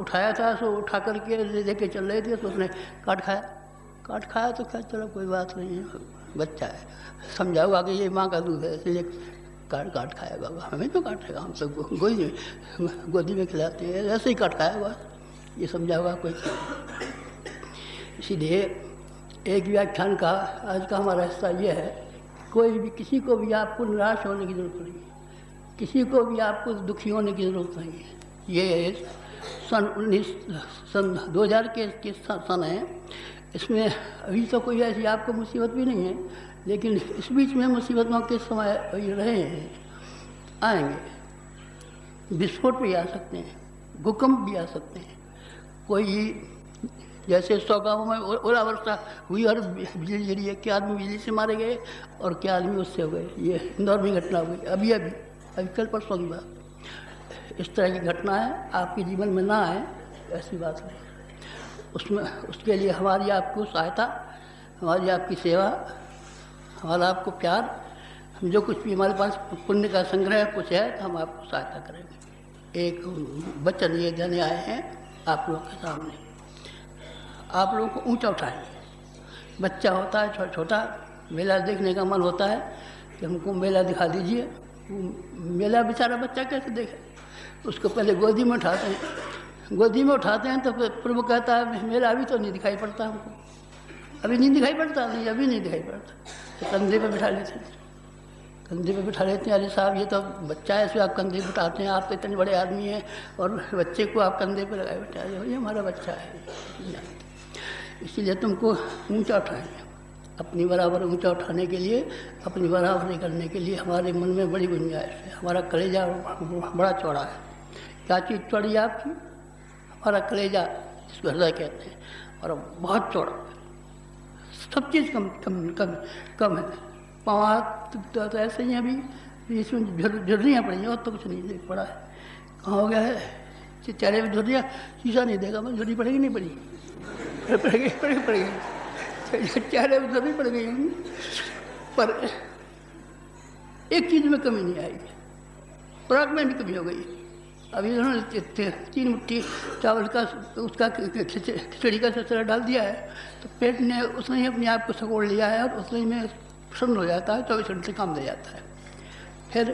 उठाया था, सो उठा करके ले दे के चल रहे थे, तो उसने काट खाया तो क्या, चलो कोई बात नहीं, बच्चा है, समझाऊँगा कि ये माँ का दूध है इसलिए काट खाया बाबा, हमें तो काटेगा, हम तो गोदी में खिलाते हैं, ऐसे ही काट खाया बाबा, ये समझाऊँगा कोई। इसीलिए एक व्याख्यान का आज का हमारा हिस्सा ये है, कोई भी किसी को भी आपको निराश होने की जरूरत नहीं है, किसी को भी आपको दुखी होने की जरूरत नहीं है। ये सन 2000 के सन है, इसमें अभी तो कोई ऐसी आपको मुसीबत भी नहीं है, लेकिन इस बीच में मुसीबतों के समय रहे हैं, आएंगे, विस्फोट भी आ सकते हैं, भूकंप भी आ सकते हैं, कोई जैसे 100 गाँव में ओला वर्षा हुई और बिजली गिरी है, क्या आदमी बिजली से मारे गए और क्या आदमी उससे हो गए, ये इंदौर में घटना हुई अभी कल परसों की बात। इस तरह की घटना है आपके जीवन में ना आए ऐसी बात नहीं, उसमें उसके लिए हमारी आपको सहायता, हमारी आपकी सेवा, हमारा आपको प्यार, हम जो कुछ भी हमारे पास पुण्य का संग्रह कुछ है तो हम आपको सहायता करेंगे। एक वचन ये देने आए हैं आप लोगों के सामने, आप लोगों को ऊंचा उठाएंगे। बच्चा होता है छोटा, मेला देखने का मन होता है कि हमको मेला दिखा दीजिए, मेला बेचारा बच्चा कैसे देखे, उसको पहले गोदी में उठाते हैं, तो प्रभु कहता है मेरा अभी तो नहीं दिखाई पड़ता हमको, अभी नहीं दिखाई पड़ता, तो कंधे पे बिठा लेते हैं। अरे साहब ये तो बच्चा है, इसमें आप कंधे पर बिठाते हैं, आप तो इतने बड़े आदमी हैं और बच्चे को आप कंधे पे लगाए बैठा रहे हो, ये हमारा बच्चा है, इसीलिए तुमको ऊँचा उठाएंगे। अपनी बराबर ऊँचा उठाने के लिए, अपनी बराबरी करने के लिए हमारे मन में बड़ी गुंजाइश है, हमारा कलेजा बड़ा चौड़ा है। क्या चीज़ चौड़ी है आपकी? हमारा कलेजा, जिसको हृदय कहते हैं, और बहुत चौड़ा, सब चीज़ कम है। पाँव हाथ तो ऐसे ही अभी इसमें झुर्रियाँ पड़ी हैं और तो कुछ नहीं देख पड़ा है, कहाँ हो गया है चेहरे में झुर्रियाँ, शीशा नहीं देगा, मैं झुर्री पड़ेगी नहीं पड़ेगी, चेहरे में झुर्री पड़ गई, पर एक चीज़ में कमी नहीं आएगी, खुराक में भी कमी हो गई। अभी उन्होंने 3 मुट्ठी चावल का उसका खिचड़ी का सिलसिला डाल दिया है, तो पेट ने उसने ही अपने आप को सकोड़ लिया है और उसने में प्रसन्न हो जाता है, 24 घंटे काम दे जाता है। फिर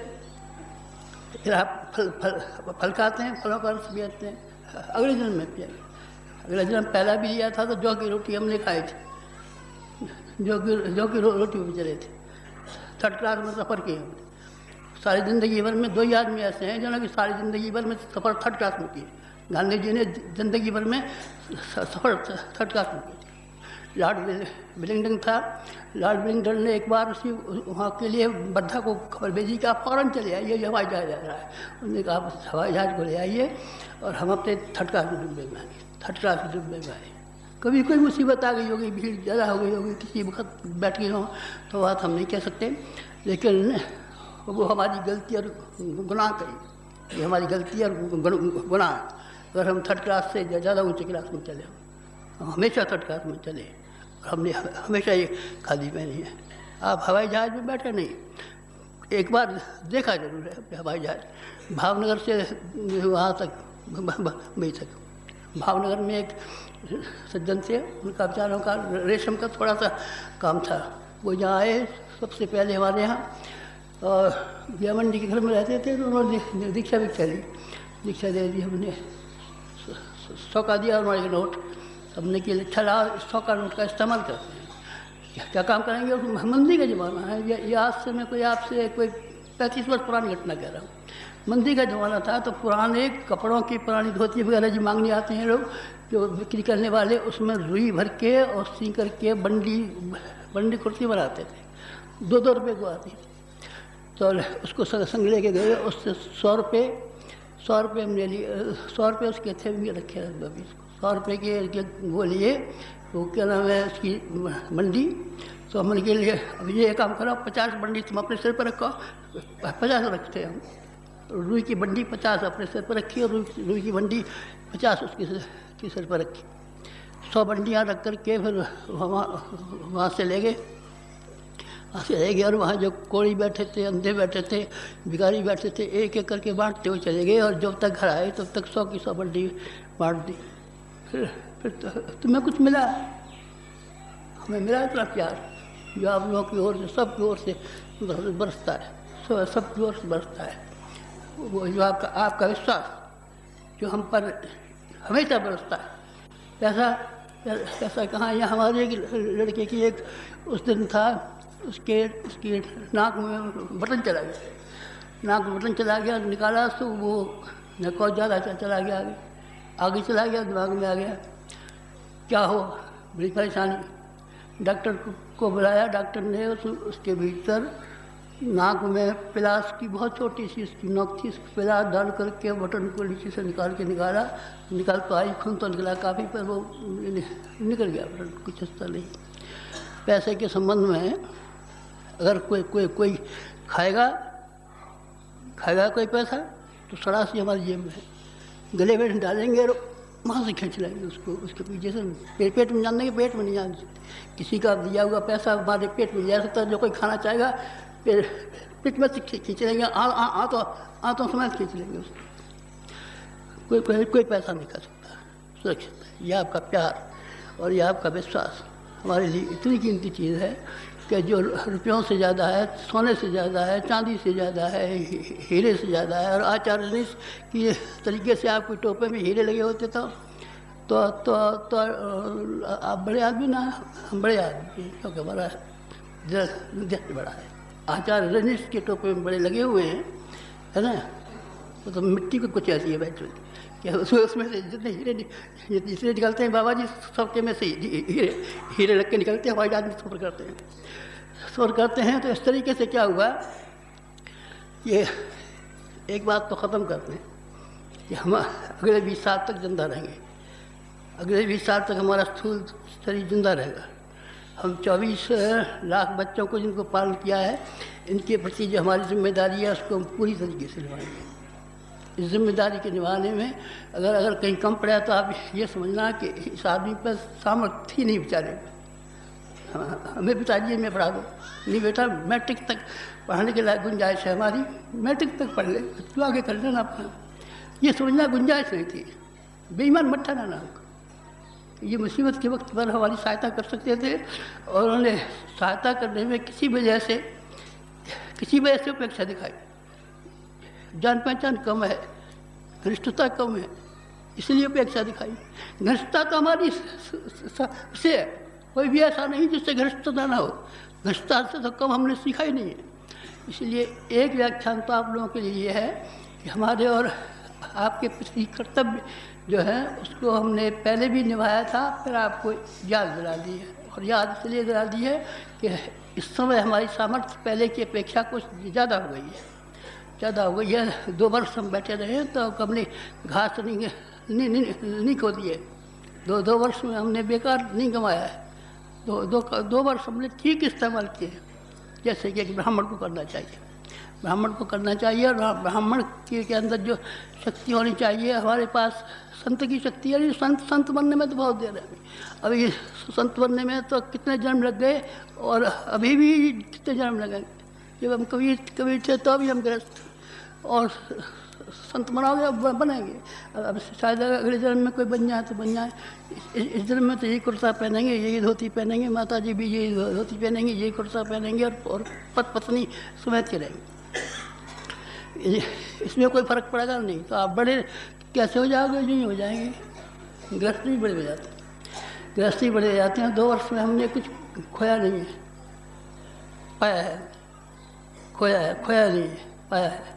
आप फल खाते हैं, फलों का रस पीते हैं, अगले जन्म में पिए। अगले जन्म पहला भी लिया था तो जौ की रोटी हमने खाई थी, जौ की रोटी भी चले थे, 3rd क्लास में सफ़र किए हमने। सारी ज़िंदगी भर में 2 ही आदमी ऐसे हैं जिन्होंने सारी ज़िंदगी भर में सफ़र 3rd क्लास में किए। गांधी जी ने ज़िंदगी भर में सफ़र 3rd क्लास में किए थे। लॉर्ड विलिंगटन था, लॉर्ड विलिंगटन ने एक बार उसी वहाँ के लिए बद्धा को खबर भेजी कि आप फ़ौरन चले आइए, ये हवाई जहाज आ रहा है। उन्होंने कहा आप हवाई जहाज को ले आइए और हम अपने 3rd क्लास में डिब्बे में आएंगे। 3rd क्लास में डिब्बे में आए, कभी कोई मुसीबत आ गई होगी, भीड़ ज़्यादा हो गई होगी, किसी वक्त बैठ गए हों तो बात हम नहीं कह सकते, लेकिन वो हमारी गलती और गुनाह करी, ये हमारी गलती और गुनाह है। अगर हम थर्ड क्लास से ज़्यादा ऊँचे क्लास में चले, हम हमेशा थर्ड क्लास में चले, हमने हमेशा ये खादी पहनी है। आप हवाई जहाज़ में बैठे नहीं, एक बार देखा जरूर है अपने हवाई जहाज़। भावनगर से वहाँ तक वहीं तक भावनगर में एक सज्जन थे, उनका बेचारों का रेशम का थोड़ा सा काम था। वो यहाँ आए सबसे पहले हमारे यहाँ, और जयमन जी के घर में रहते थे, तो उन्होंने दीक्षा भिक्षा ली, दीक्षा दे दी। हमने 100 का दिया उन्होंने नोट, हमने कि अच्छा रहा 100 का नोट का इस्तेमाल करते हैं, क्या काम करेंगे। मंदी का ज़माना है, ये आज से मैं कोई आपसे कोई 35 वर्ष पुरानी घटना कह रहा हूँ। मंदी का ज़माना था, तो पुराने कपड़ों की पुरानी धोती वगैरह जो मांगने आते हैं लोग, जो बिक्री करने वाले, उसमें रुई भर के और सी करके बंडी बंडी कुर्ती बनाते थे, 2-2 रुपये को आती थी। तो उसको संग लेके गए, उससे 100 रुपये हमने लिए, 100 रुपये उसके थे भी रखे, 100 रुपये के वो लिए, वो क्या नाम है उसकी मंडी। तो हमने के लिए अब ये काम करो, 50 बंडी तुम अपने सिर पर रखो, 50 रखते हैं हम, रुई की बंडी 50 अपने सिर पर रखी और रुई की बंडी 50 उसके सिर पर रखी। 100 बंडियाँ रख कर के फिर वहाँ से ले गए, और वहाँ जो कोड़ी बैठे थे, अंधे बैठे थे, भिखारी बैठे थे, एक एक करके बांटते हुए चले गए। और जब तक घर आए तब तक 100 की 100 बंडी बांट दी। फिर तुम्हें कुछ मिला? हमें मिला इतना प्यार जो आप लोगों की ओर से, सब की ओर से बरसता है, सब की ओर से बरसता है। वो जो आपका विश्वास जो हम पर हमेशा बरसता है, ऐसा कहाँ। यहाँ हमारे लड़के की एक उस दिन था, उसकी नाक में बटन चला गया, निकाला तो वो नकौज ज़्यादा चला गया, आगे चला गया, दिमाग में आ गया। क्या हो, बड़ी परेशानी। डॉक्टर को बुलाया, डॉक्टर ने उसके भीतर नाक में प्लास की बहुत छोटी सी उसकी नोक थी, प्लास डाल करके बटन को नीचे से निकाल तो आई, खून तो निकला काफ़ी, पर वो निकल गया बटन, कुछ हंसता नहीं। पैसे के संबंध में अगर कोई खाएगा कोई पैसा तो सड़ासी हमारी जेब में है, गले में डालेंगे और वहाँ से खींच लेंगे उसको, उसके पीछे से पेट में जान देंगे, पेट में नहीं जान सकते। किसी का दिया हुआ पैसा हमारे पेट में जा सकता है, जो कोई खाना चाहेगा पेट में खींच लेंगे, आंतों समेत खींच लेंगे उसको। कोई पैसा नहीं खा सकता, सुरक्षित है। यह आपका प्यार और यह आपका विश्वास हमारे लिए इतनी कीमती चीज़ है कि जो रुपयों से ज़्यादा है, सोने से ज़्यादा है, चांदी से ज़्यादा है, हीरे से ज़्यादा है। और आचार्य की तरीके से आपके टोपे में हीरे लगे होते थे तो आप बड़े आदमी ना, हम बड़े आदमी हैं क्योंकि हमारा जस्ट बड़ा है। आचार्य रजनीश के टोपे में बड़े लगे हुए हैं, है ना। तो मिट्टी को कुछ ऐसी है बैठे क्या, उसमें से जितने हीरे इसलिए निकलते हैं बाबा जी, सबके में से हीरे लग के निकलते हैं, हवाई जहाज में सफ़र करते हैं। तो इस तरीके से क्या हुआ, ये एक बात तो ख़त्म करते हैं कि हम अगले 20 साल तक जिंदा रहेंगे, अगले 20 साल तक हमारा स्थूल शरीर जिंदा रहेगा। हम 24 लाख बच्चों को जिनको पालन किया है, इनके प्रति जो हमारी जिम्मेदारी है उसको हम पूरी तरीके से निभाएंगे। इस जिम्मेदारी के निभाने में अगर कहीं कम पड़ा तो आप ये समझना कि इस आदमी पर सामर्थ्य ही नहीं बेचारे में। हमें पिताजी मैं पढ़ा दो, नहीं बेटा मैट्रिक तक पढ़ने के लायक गुंजाइश है हमारी, मैट्रिक तक पढ़ ले, तू आगे कर लेना अपना, ये समझना गुंजाइश नहीं थी। बेईमान मत ठहराना, ये मुसीबत के वक्त पर हमारी सहायता कर सकते थे और उन्होंने सहायता करने में किसी वजह से उपेक्षा दिखाई। जान पहचान कम है, घनिष्ठता कम है, इसलिए उपेक्षा दिखाई। घनिष्ठता तो हमारी से है, कोई भी ऐसा नहीं जिससे घनिष्ठता ना हो, घनिष्ठता से तो कम हमने सीखा ही नहीं है। इसलिए एक व्याख्यान तो आप लोगों के लिए है कि हमारे और आपके प्रति कर्तव्य जो है उसको हमने पहले भी निभाया था, फिर आपको याद दिला दी है। और याद इसलिए दिला दी है कि इस समय हमारी सामर्थ्य पहले की अपेक्षा कुछ ज़्यादा हो गई है, यह 2 वर्ष हम बैठे रहे तो हमने घास नहीं खो दी है, 2 वर्ष में हमने बेकार नहीं कमाया है। 2 वर्ष हमने ठीक इस्तेमाल किए, जैसे कि एक ब्राह्मण को करना चाहिए। ब्राह्मण को करना चाहिए। और ब्राह्मण के अंदर जो शक्ति होनी चाहिए, हमारे पास संत की शक्ति है। संत बनने में तो बहुत देर है, अभी संत बनने में तो कितने जन्म लग गए और अभी भी कितने जन्म लगेंगे। जब हम कबीर थे तो अभी हम ग्रस्त और संत बनाओगे बनेंगे। अब शायद अगले जन्म में कोई बन जाए तो बन जाए। इस जन्म में तो यही कुर्ता पहनेंगे, यही धोती पहनेंगे, माता जी भी यही धोती पहनेंगे, यही कुर्ता पहनेंगे और पत्नी सुबहती रहेंगी। इसमें कोई फर्क पड़ेगा नहीं। तो आप बड़े कैसे हो जाओगे? नहीं हो जाएंगे। गृहस्थी बड़े हो जाते हैं, गृहस्थी बड़े हो जाते हैं। 2 वर्ष में हमने कुछ खोया नहीं है, पाया है। खोया है, खोया नहीं है, पाया है।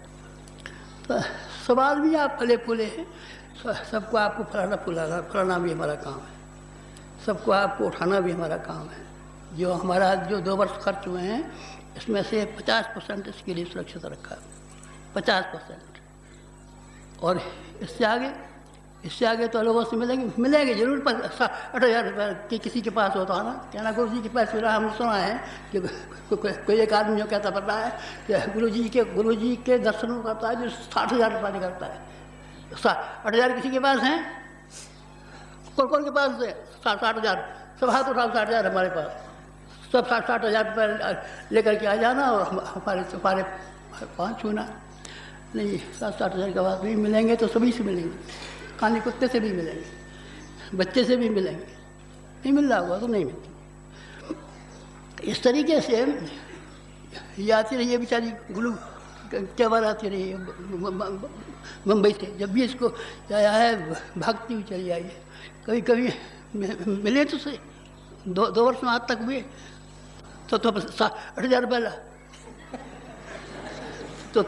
सब आदमी आप फले फूले हैं, सबको आपको फलाना फुलाना फलाना भी हमारा काम है, सबको आपको उठाना भी हमारा काम है। जो हमारा जो 2 वर्ष खर्च हुए हैं इसमें से 50% इसके लिए सुरक्षित रखा है, 50%। और इससे आगे तो लोगों से मिलेंगे जरूर। 8,000 रुपये किसी के पास होता है ना, कहना गुरु जी के पास फिर हम सुना है कि कोई एक आदमी जो कहता पता है कि गुरु जी के दर्शनों करता है जो 60,000 रुपये निकलता है। 8,000 किसी के पास हैं? कौन के पास है? 60,000। सब हाथ उठाओ, 60,000 हमारे पास। सब 60,000 रुपये लेकर के आ जाना और हमारे पाँव छूना। नहीं, 60,000 के बाद भी मिलेंगे तो सभी से मिलेंगे। काली कुत्ते से भी मिलेंगे, बच्चे से भी मिलेंगे। नहीं मिल रहा होगा तो नहीं मिलेंगे। इस तरीके से ये आती रही है बेचारी गुलू, क्या बार आती रही है मुंबई से। जब भी इसको आया है भागती हुई चली आई है। कभी कभी मिले तो से 2 वर्ष में आज तक हुए तो 8,000 रुपये तो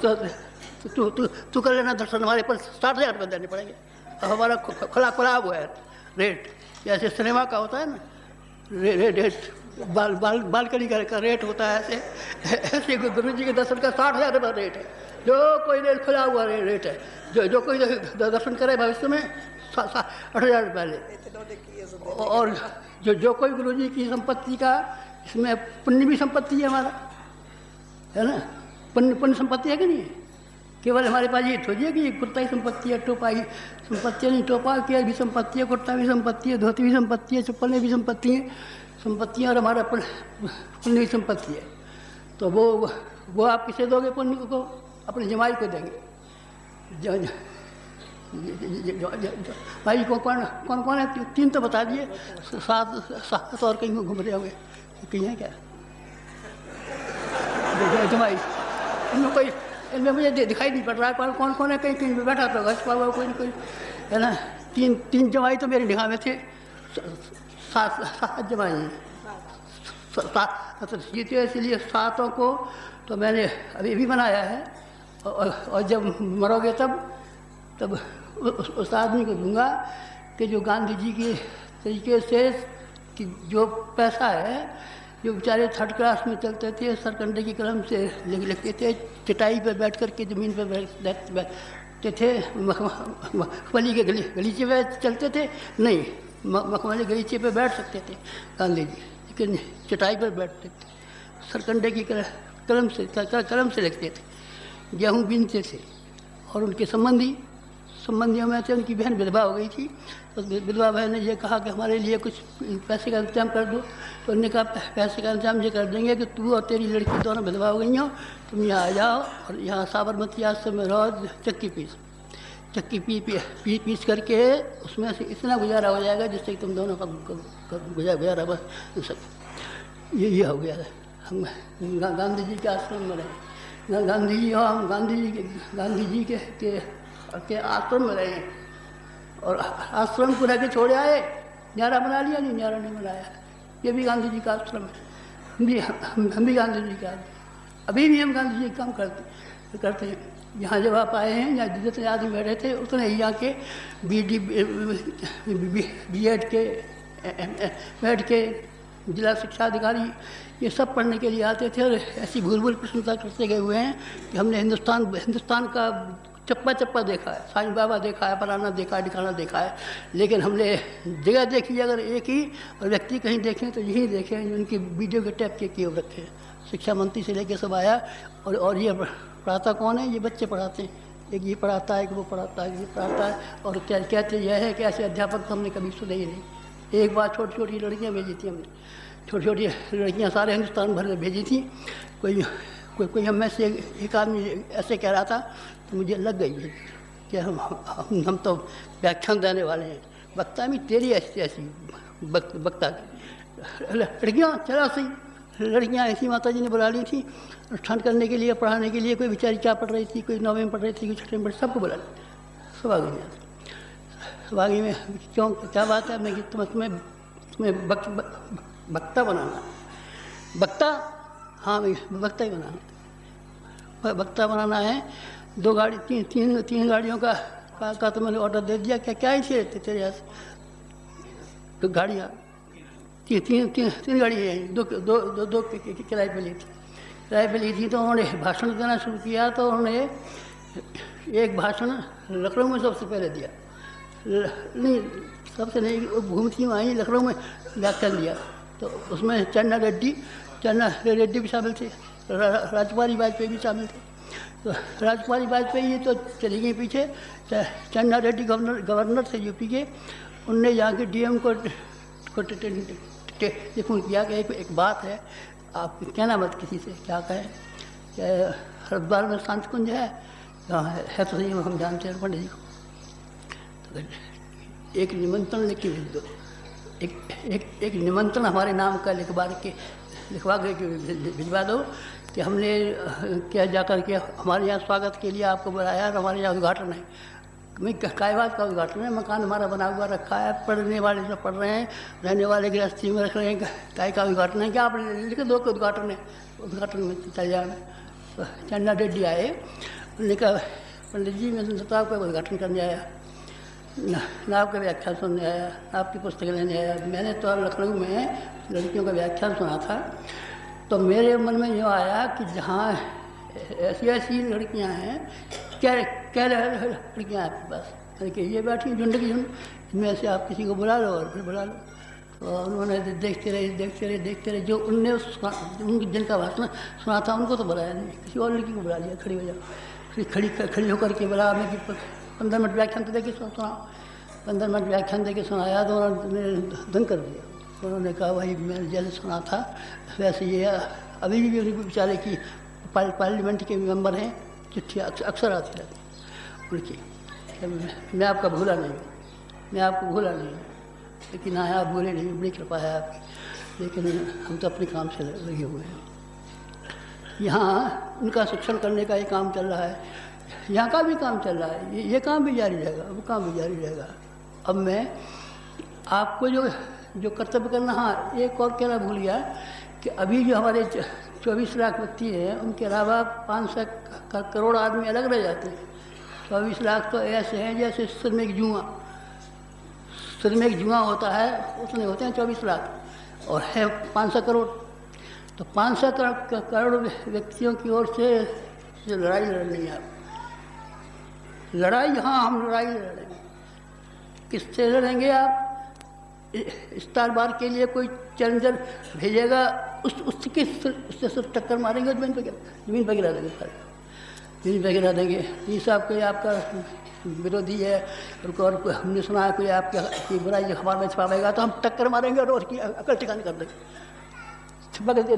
तू कर लेना दर्शन, हमारे पर 60,000 रुपये देने पड़ेंगे। अब हमारा खुला हुआ है रेट, जैसे सिनेमा का होता है ना रेट, बालकनी का रेट होता है। ऐसे गुरु जी के दर्शन का 60,000 रुपये रेट है। जो कोई रेट खुला हुआ रेट है, जो कोई दर्शन करे भविष्य में 8,000 रुपये ले। और जो कोई गुरु जी की संपत्ति का, इसमें पुण्य भी संपत्ति है हमारा, है ना? पुण्य संपत्ति है कि नहीं? केवल हमारे पास ये थोड़ी है कि ये कुर्ता ही संपत्ति है, टोपा ही संपत्ति है। नहीं, टोपा की भी संपत्ति है, कुर्ता भी संपत्ति है, धोती भी संपत्ति है, चप्पलें भी संपत्ति हैं, और हमारा पुण्य भी संपत्ति है। तो वो आप किसे दोगे? पुण्य को अपने जमाई को देंगे। भाई को कौन है? 3 तो बता दिए, 7 और कहीं घूम रहे होंगे, कहीं है क्या जमाई? उनमें कोई इनमें मुझे दिखाई नहीं पड़ रहा है कौन है। कहीं बैठा तो घसपा हुआ कोई ना कोई, है ना? 3 जमाई तो मेरी निगाह में थे, 7 जमाई हैं, 7 जीते। इसलिए 7 को तो मैंने अभी भी बनाया है। और जब मरोगे तब उस आदमी को दूंगा कि जो गांधी जी के तरीके से कि जो पैसा है, जो बेचारे 3rd क्लास में चलते थे, सरकंडे की कलम से लिखते थे, चटाई पर बैठ करके ज़मीन पर बैठते थे, मखमली के गलीचे पे चलते थे। नहीं, मखमली गलीचे पे बैठ सकते थे गांधी जी, लेकिन चटाई पर बैठते थे, सरकंडे की कलम से लिखते थे, गेहूँ बीनते थे। और उनके संबंधियों में थे, उनकी बहन विधवा हो गई थी। तो विधवा बहन ने ये कहा कि हमारे लिए कुछ पैसे का इंतजाम कर दो। तो उन्होंने कहा पैसे का इंतजाम ये कर देंगे कि तू और तेरी लड़की दोनों विधवा हो गई हो, तुम यहाँ आ जाओ और यहाँ साबरमती आश्रम में रहो। चक्की पीस करके उसमें से इतना गुजारा हो जाएगा जिससे कि तुम दोनों का गुजारा बस ये हो गया। हम गांधी जी के आश्रम में रहे, गांधी जी के आश्रम में रहे और आश्रम को रह छोड़ आए। न्यारा बना लिया? नहीं, न्यारा नहीं बनाया। ये भी गांधी जी का आश्रम है। हम भी गांधी जी का, अभी भी हम गांधी जी का काम करते हैं। यहाँ जब आप आए हैं, यहाँ जितने आदमी बैठे थे उतने ही यहाँ के BD BEd के MEd के जिला शिक्षा अधिकारी ये सब पढ़ने के लिए आते थे। और ऐसी भूल प्रशंसा करते गए हुए हैं कि हमने हिंदुस्तान का चप्पा चप्पा देखा है, साईं बाबा देखा है, फलाना देखा है, ढिकाना देखा है, लेकिन हमने जगह देखी अगर एक ही व्यक्ति कहीं देखें तो यही देखें, उनकी वीडियो के टैप किए हुए रखे हैं। शिक्षा मंत्री से लेकर सब आया, और ये पढ़ाता कौन है? ये बच्चे पढ़ाते हैं, एक ये पढ़ाता है, एक वो पढ़ाता है, ये पढ़ाता है। और क्या कहते यह है कि ऐसे अध्यापक तो हमने कभी सुने ही नहीं। एक बार छोटी छोटी लड़कियाँ भेजी थी हमने, छोटी छोटी लड़कियाँ सारे हिंदुस्तान भर में भेजी थी। कोई हम में से एक आदमी ऐसे कह रहा था तो मुझे लग गई कि हम तो व्याख्यान देने वाले हैं। वक्ता में तेरी ऐसी ऐसी वक्ता लड़कियाँ चला सही, लड़कियाँ ऐसी माता जी ने बुला ली थी अनुष्ठान करने के लिए, पढ़ाने के लिए। कोई बेचारी क्या पढ़ रही थी, कोई नौवीं में पढ़ रही थी, कोई छठे में पढ़, सबको बुला ली। सब आगे में क्यों क्या बात है? मैं तुम्हें वक्ता बनाना, वक्ता, हाँ वक्ता ही बनाना, वक्ता बनाना है। दो गाड़ी तीन गाड़ियों का तो मैंने ऑर्डर दे दिया। क्या ही से तेरे यहाँ से तो गाड़ियाँ तीन गाड़ी आई, दो किराए पे ली थी। किराए पे ली थी तो उन्होंने भाषण देना शुरू किया, तो उन्होंने एक भाषण लखनऊ में सबसे पहले दिया, नहीं सबसे नहीं, घूमती हुई आई लखनऊ में व्याख्यान दिया। तो उसमें चन्ना रेड्डी भी शामिल थे, राजकुमारी वाजपेयी भी शामिल थे। तो राजकुमारी वाजपेयी तो चली गई पीछे, चन्ना रेड्डी गवर्नर थे यूपी के। उनने यहाँ के डीएम को टेलीफोन किया कि एक बात है, आप कहना मत किसी से। क्या कहें? हरिद्वार में शांतिकुंज है, है तो सही, हम जानते हैं पंडित जी को। तो एक निमंत्रण लिखी भेज दो, एक निमंत्रण हमारे नाम का लिखवा के भिजवा दो कि हमने क्या जाकर के हमारे यहाँ स्वागत के लिए आपको बुलाया है, हमारे यहाँ उद्घाटन है। मैं कायबात का उद्घाटन है, मकान हमारा बना हुआ रखा है, पढ़ने वाले जो पढ़ रहे हैं, रहने वाले गृहस्थी में रख रहे हैं, काय का उद्घाटन है, क्या आप लिख दो कि उद्घाटन है। उद्घाटन में चल जाना। चन्ना रेड्डी आए, उन्होंने कहा पंडित जी मैं सुनता आपका उद्घाटन करने आया, ना आपका व्याख्यान सुनने आया, ना आपकी पुस्तक लेने आया। मैंने तो लखनऊ में लड़कियों का व्याख्यान सुना था, तो मेरे मन में ये आया कि जहाँ ऐसी ऐसी लड़कियाँ हैं, क्या लड़कियाँ आपके पास, मैंने कि ये बैठी झुंड की झुंड, इनमें से आप किसी को बुला लो और फिर बुला लो। तो उन्होंने देखते रहे। जो उनने जिनका भाषण सुना था उनको तो बुलाया नहीं, किसी और लड़की को बुला लिया। खड़ी हो जाओ, फिर खड़ी होकर के बुला मैं कि 15 मिनट व्याख्यान तो देके सुना। 15 मिनट व्याख्यान देके सुनाया तो उन्होंने दंग कर दिया। उन्होंने कहा भाई मैंने जैसे सुना था वैसे ये अभी भी बेचारे की पार्लियामेंट के मेंबर हैं, चिट्ठी अक्सर आती रहती है उनकी। मैं आपका भूला नहीं हूँ, मैं आपको भूला नहीं हूँ, लेकिन हाँ आप भूले नहीं, बड़ी कृपा है आपकी, लेकिन हम तो अपने काम से लगे हुए हैं। यहाँ उनका शिक्षण करने का ये काम चल रहा है, यहाँ का भी काम चल रहा है, ये काम भी जारी रहेगा, वो काम भी जारी रहेगा। अब मैं आपको जो कर्तव्य करना, हाँ एक और कहना भूल गया कि अभी जो हमारे 24 लाख व्यक्ति हैं, उनके अलावा 500 करोड़ आदमी अलग रह जाते हैं। 24 लाख तो ऐसे हैं जैसे सिर में एक जुआ होता है, उतने होते हैं 24 लाख, और है 500 करोड़। तो 500 करोड़ व्यक्तियों की ओर से लड़ाई लड़नी है। लड़ाई, हाँ हम लड़ाई लड़ेंगे। किससे लड़ेंगे आप? स्टार बार के लिए कोई चैलेंजर भेजेगा, उससे सिर्फ टक्कर मारेंगे, जमीन पर गिरा देंगे, सारे जमीन पर गिरा देंगे। ये साहब कोई आपका विरोधी है, और हमने सुना है कोई आपकी बुराई अखबार में छपाएगा तो हम टक्कर मारेंगे और उसकी अकल ठिकाने कर देंगे। छब्बा गिरा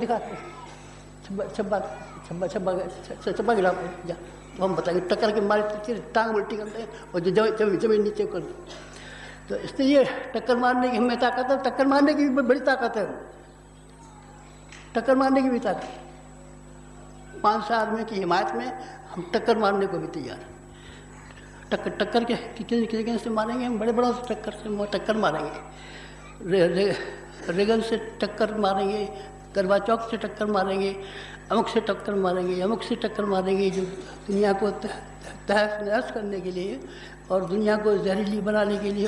जा, तो हम बताएंगे टक्कर के मारे टांग उल्टी करते हैं और जमीन नीचे कर। तो इसलिए टक्कर मारने की हमें ताकत है, टक्कर मारने की भी बड़ी ताकत है, टक्कर मारने की भी ताकत है। 500 आदमी की हिमायत में हम टक्कर मारने को भी तैयार हैं। टक्कर के कितने से मारेंगे हम? बड़े बड़ों से टक्कर मारेंगे, रेगन से टक्कर मारेंगे, करवा चौक से टक्कर मारेंगे, अमुक से टक्कर मारेंगे, अमुक से टक्कर मारेंगे, जो दुनिया को तहस नहस करने के लिए और दुनिया को जहरीली बनाने के लिए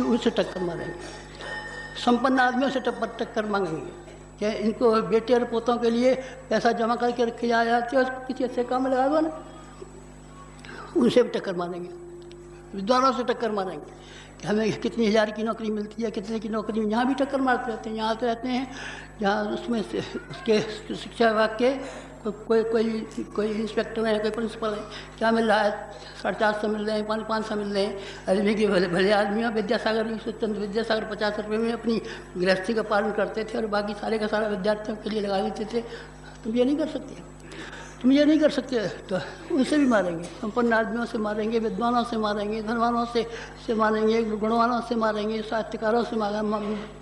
उनसे टक्कर मारेंगे। संपन्न आदमियों से टक्कर मांगेंगे क्या इनको बेटे और पोतों के लिए पैसा जमा करके रखे जाया जाते और किसी अच्छे काम में लगा दो ना। उनसे भी टक्कर मारेंगे, विद्वानों से टक्कर मारेंगे कि हमें कितनी हज़ार की नौकरी मिलती है, कितने की नौकरी। यहाँ भी टक्कर मारते रहते हैं, यहाँ तो रहते हैं जहाँ उसमें उसके शिक्षा विभाग के कोई इंस्पेक्टर है, कोई प्रिंसिपल है, क्या मिल रहा है? 450 मिल रहे हैं, 500 मिल रहे हैं। आदमी के भले आदमी हैं। विद्यासागर, ईश्वरचंद विद्यासागर 50 रुपये में अपनी गृहस्थी का पालन करते थे और बाकी सारे का सारा विद्यार्थियों के लिए लगा देते थे। तुम ये नहीं कर सकते, तुम ये नहीं कर सकते, तो उनसे भी मारेंगे, संपन्न आदमियों से मारेंगे, विद्वानों से मारेंगे, धनवानों से मारेंगे, गुणवानों से मारेंगे, साहित्यकारों से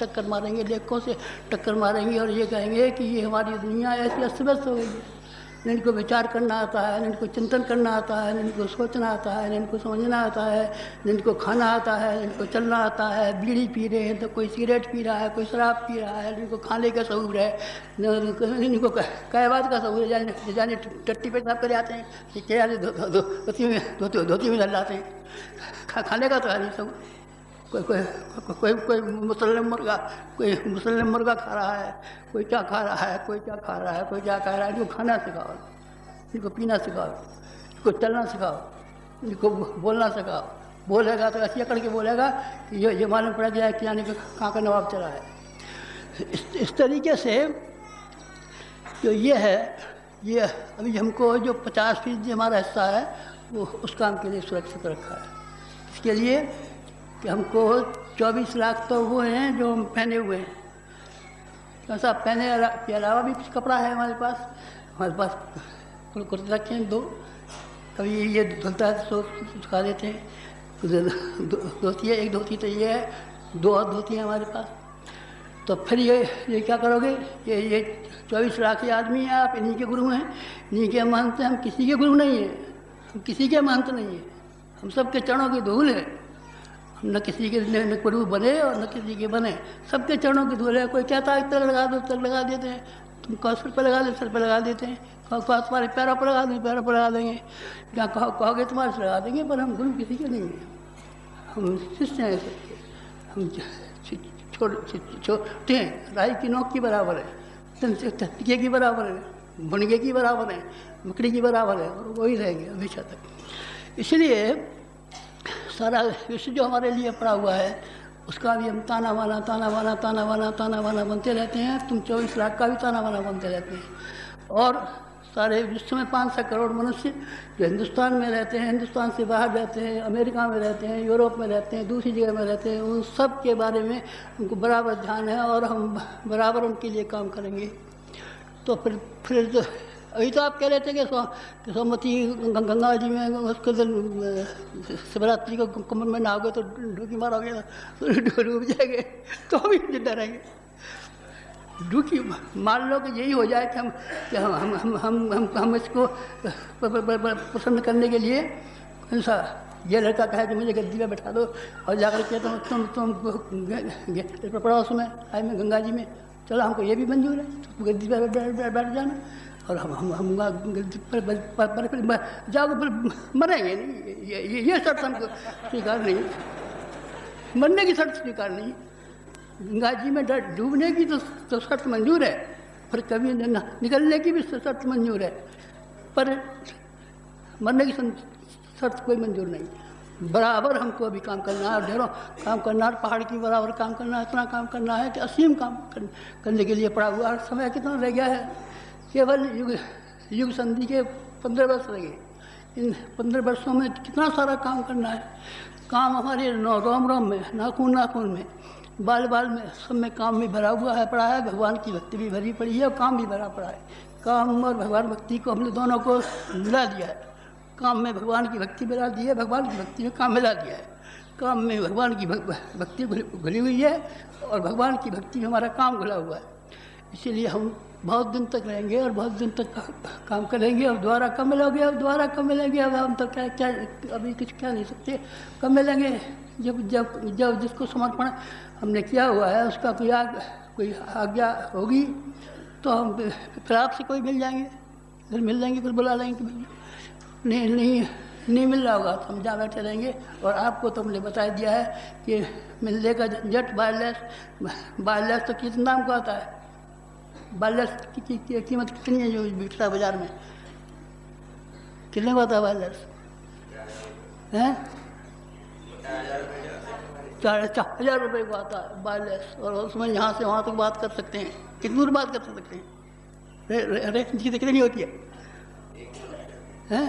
टक्कर मारेंगे, लेखकों से टक्कर मारेंगे और ये कहेंगे कि ये हमारी दुनिया ऐसी अस्त-व्यस्त हो गई है, न इनको विचार करना आता है, न इनको चिंतन करना आता है, न इनको सोचना आता है, न इनको समझना आता है, न इनको खाना आता है, न इनको चलना आता है। बीड़ी पी रहे हैं तो कोई सिगरेट पी रहा है, कोई शराब पी रहा है, न इनको खाने का शौक है, न इनको कहवाद का शौक है, जाने टट्टी पे साफ कर जाते हैं, क्या धोती में डाल जाते हैं। खाने का तो है नहीं सब, कोई कोई कोई कोई मुसलमान मुर्गा खा रहा है, कोई क्या खा रहा है, कोई क्या खा रहा है, कोई क्या खा रहा है। इनको खाना सिखाओ, इनको पीना सिखाओ, इनको चलना सिखाओ, इनको बोलना सिखाओ। बोलेगा तो ऐसी अकड़ के बोलेगा कि ये मालूम पड़ जाए कि यानी कि कहाँ का नवाब चला है। इस तरीके से जो ये है, ये अभी हमको जो 50% हमारा हिस्सा है वो उस काम के लिए सुरक्षित रखा है। इसके लिए कि हमको 24 लाख तो वो हैं जो हम पहने हुए हैं, तो साहब पहने के अलावा भी कुछ कपड़ा है हमारे पास। कुर्ते रखे हैं दो, कभी ये धुलता है तो सुखा देते हैं, धोती है एक धोती तो ये है, दो और धोती है हमारे पास। तो फिर ये क्या करोगे? ये 24 लाख के आदमी हैं, आप इन्हीं के गुरु हैं, इन्हीं के महंत हैं। हम किसी के गुरु नहीं हैं, हम किसी के महंत नहीं हैं, हम सब के चरणों की धूल हैं। न किसी के न गुरु बने और न किसी के बने, सबके चरणों के धूल है। कोई कहता है तक लगा दो, तक लगा देते हैं। तुम कहो सर पर लगा दे, सर पर लगा देते हैं। कहो कहो तुम्हारे पैरों पर लगा दें, पैरों पर लगा देंगे। क्या कहो कहोगे तुम्हारे से लगा देंगे, पर हम गुरु किसी के नहीं हैं, हम शिष्य हैं सबके। हम छोटे हैं, राई की नोक की बराबर है, तकिए की बराबर है, बणगे की बराबर है, मकड़ी की बराबर है, और वही रहेंगे हमेशा तक। इसलिए सारा विश्व जो हमारे लिए पड़ा हुआ है उसका भी हम ताना बाना बनते रहते हैं। तुम 24 लाख का भी ताना बाना बनते रहते हैं। और सारे विश्व में 500 करोड़ मनुष्य जो हिंदुस्तान में रहते हैं, हिंदुस्तान से बाहर रहते हैं, अमेरिका में रहते हैं, यूरोप में रहते हैं, दूसरी जगह में रहते हैं, उन सब के बारे में उनको बराबर ध्यान है और हम बराबर उनके लिए काम करेंगे। तो फिर तो अभी तो आप कह रहे थे कि सोमवती गंगा जी में उसके दिन शिवरात्रि को कुंभ में नहाओगे तो डुबकी मारोगे तो डूब जाएंगे, तो हम जिंदा रहेंगे। डुबकी मान लो कि यही हो जाए कि हम इसको प्रसन्न करने के लिए, इंसान ये लड़का कहे कि मुझे गद्दी में बैठा दो और जाकर के तुम पड़ो उसमें आई में गंगा जी में, चलो हमको ये भी मंजूर है, तुम गद्दी पर बैठ जाना और हम जाओगे फिर मरेंगे नहीं। ये शर्त हमको स्वीकार नहीं, मरने की शर्त स्वीकार नहीं। गंगा जी में डूबने की तो शर्त मंजूर है, पर कभी निकलने की भी शर्त मंजूर है, पर मरने की शर्त कोई मंजूर नहीं। बराबर हमको अभी काम करना है और ढेरों काम करना है, पहाड़ की बराबर काम करना है, इतना काम करना है कि असीम काम करने के लिए पड़ा हुआ। और समय कितना रह गया है? केवल युग संधि के 15 वर्ष लगे, इन 15 वर्षों में कितना सारा काम करना है। काम हमारे रोम में, नाखून में, बाल में, सब में काम भी भरा हुआ है, पड़ा है। भगवान की भक्ति भी भरी पड़ी है और काम भी भरा पड़ा है। काम और भगवान भक्ति को हमने दोनों को मिला दिया है। काम में भगवान की भक्ति मिला दी है, भगवान की भक्ति में काम मिला दिया है। काम में भगवान की भक्ति घुली हुई है और भगवान की भक्ति में हमारा काम घुला हुआ है। इसीलिए हम बहुत दिन तक रहेंगे और बहुत दिन तक काम करेंगे। अब दोबारा कब मिलोगे? अब दोबारा कब मिलेंगे? अब हम तो क्या अभी कुछ कह नहीं सकते। कब मिलेंगे? जब जब जब जिसको समर्पण हमने किया हुआ है उसका कोई आज्ञा होगी तो हम फिर आपसे कोई मिल जाएंगे, फिर मिल जाएंगे, फिर बुला लेंगे। नहीं नहीं नहीं मिल रहा होगा तो हम जहाँ बैठे रहेंगे। और आपको तो हमने बता दिया है कि मिलने का झंझट, वायरलेस तो कितना हमको आता है। वायरलेस की कीमत कितनी है जो बिकता है बाज़ार में? कितने का होता है वायरलेस? हैं 4,500 रुपये को आता है वायरलेस, और उसमें यहाँ से वहाँ तक बात कर सकते हैं। कितनी दूर बात कर सकते हैं? रेट की कितनी होती है? हैं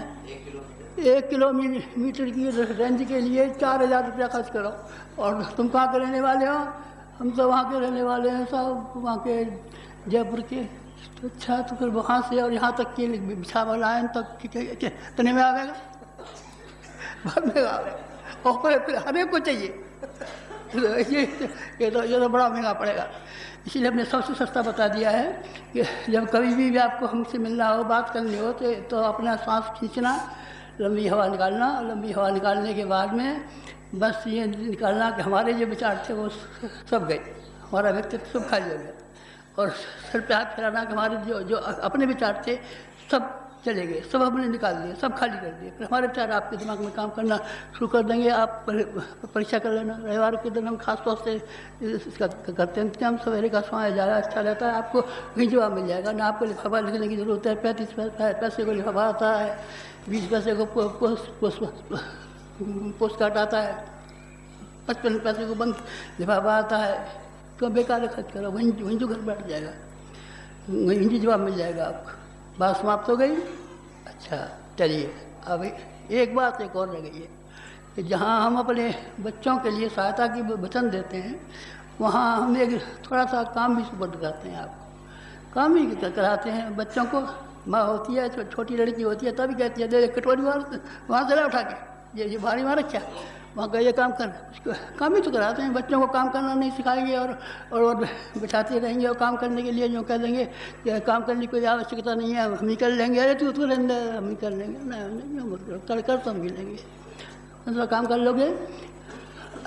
1 किलोमीटर की रेंज के लिए 4,000 रुपया खर्च करो। और तुम कहाँ के रहने वाले हो? हम तो वहाँ के रहने वाले हैं साहब, वहाँ के जयपुर के। तो अच्छा, तो फिर वहाँ से और यहाँ तक के बिछावा लाइन तक कितने में आवेगा? बाद में आवेगा। और फिर हमें को चाहिए तो ये तो बड़ा महंगा पड़ेगा। इसीलिए हमने सबसे सस्ता बता दिया है कि जब कभी भी आपको हमसे मिलना हो, बात करनी हो, तो अपना सांस खींचना, लंबी हवा निकालना, और लंबी हवा निकालने के बाद में बस ये निकालना कि हमारे जो विचार थे वो सब गए, हमारा व्यक्तित्व सब खाली हो गया। और सर पे हाथ फैलाना कि हमारे जो अपने विचार थे सब चले गए, सब हमने निकाल दिए, सब खाली कर दिए। फिर हमारे विचार आपके दिमाग में काम करना शुरू कर देंगे, आप परीक्षा कर लेना। रविवार के दिन हम खासतौर से इसका करते हैं इंतजाम, सवेरे का समय ज़्यादा अच्छा रहता है, आपको भिजवा मिल जाएगा, ना आपको लिफाफा लिखने की ज़रूरत है। 35 पैसे को लिफाफा आता है, 20 पैसे को पोस्ट कार्ड आता है, 55 पैसे को बंद लिफाफा आता है। क्यों बेकार खर्च करो, वहीं जो घर बैठ जाएगा, वहीं जवाब मिल जाएगा आपको। बात समाप्त हो गई। अच्छा चलिए, अब एक बात एक और रह गई है कि जहाँ हम अपने बच्चों के लिए सहायता की वचन देते हैं, वहाँ हम एक थोड़ा सा काम भी सुपुर्द करते हैं। आपको काम ही कराते हैं बच्चों को। माँ होती है, छोटी लड़की होती है, तभी कहती है दे कटोरी वाला वहाँ से ला उठा के, ये भारी मार रखा, वहाँ का ये काम करना। काम ही तो कराते हैं बच्चों को। काम करना नहीं सिखाएंगे और बिठाते रहेंगे, और काम करने के लिए जो कह देंगे कि काम करने की कोई आवश्यकता नहीं है, हम ही कर लेंगे। अरे तू तो रहने, हम ही कर लेंगे। नहीं कर तो हम ही लेंगे, दूसरा काम कर लोगे।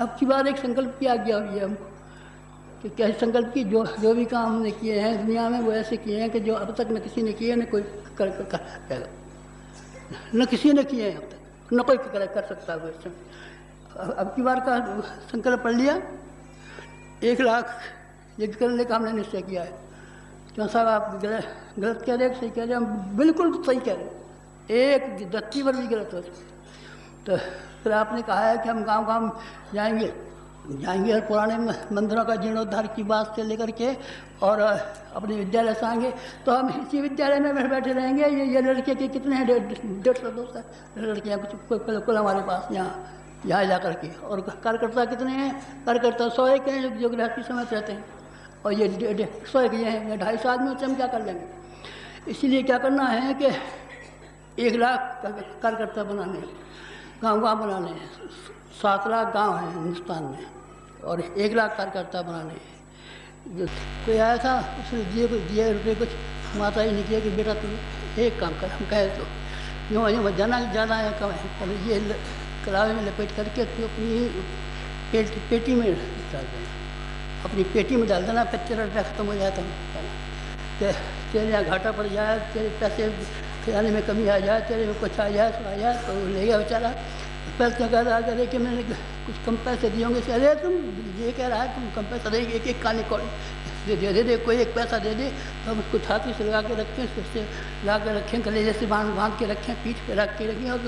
अब की बार एक संकल्प की आज्ञा हुई है हमको कि कैसे संकल्प की जो भी काम हमने किए हैं दुनिया में, वो ऐसे किए हैं कि जो अब तक न किसी ने किए, न कोई कर न किसी ने किए हैं अब तक, न कोई कर सकता है। अब की बार का संकल्प पढ़ लिया, 1 लाख यज्ञ करने का हमने निश्चय किया है। क्यों साहब, आप गलत कह रहे हैं, सही कह रहे हैं? हम बिल्कुल सही कह रहे हैं, एक दत्ती पर भी गलत हो सकती। तो फिर आपने कहा है कि हम गांव-गांव जाएंगे और पुराने मंदिरों का जीर्णोद्धार की बात से लेकर के और अपने विद्यालय से आएंगे, तो हम इसी विद्यालय में बैठे रहेंगे। ये लड़के के कितने हैं, 150 लड़कियाँ कुल हमारे पास यहाँ जा करके। और कार्यकर्ता कितने हैं? कार्यकर्ता 101 हैं जो गृहस्थी समेत रहते हैं, और ये 101 हैं, 250 आदमी होते, हम क्या कर लेंगे। इसीलिए क्या करना है कि 1 लाख कार्यकर्ता बनाने हैं, गाँव बनाने हैं। 7 लाख गांव हैं हिंदुस्तान में, और 1 लाख कार्यकर्ता बनाने हैं। जो कोई आया था, उसने दिए रुपये कुछ, माता जी ने किया कि बेटा तुम एक काम कर। हम कहे तो यूँ जाना है कम है, ये कलावे में लपेट करके तो अपनी पेटी में डाल देना, अपनी पेटी में डाल देना। 75 रुपया खत्म हो जाता है, तेरे घाटा पड़ जाए, तेरे पैसे खजाने में कमी आ जाए, तेरे में कुछ आ जाए तो ले गया बेचारा। पैसा कह रहा है कि मैंने कुछ कम पैसे दिए होंगे। अरे तुम ये कह रहा है तुम कम पैसा देंगे, एक कानी कौन दे कोई एक पैसा दे तो हम उसको छाती से लगा के रखें, सिर से लगा के रखें, कलेजे से बांध के रखें, पीठ पर रख के रखें, और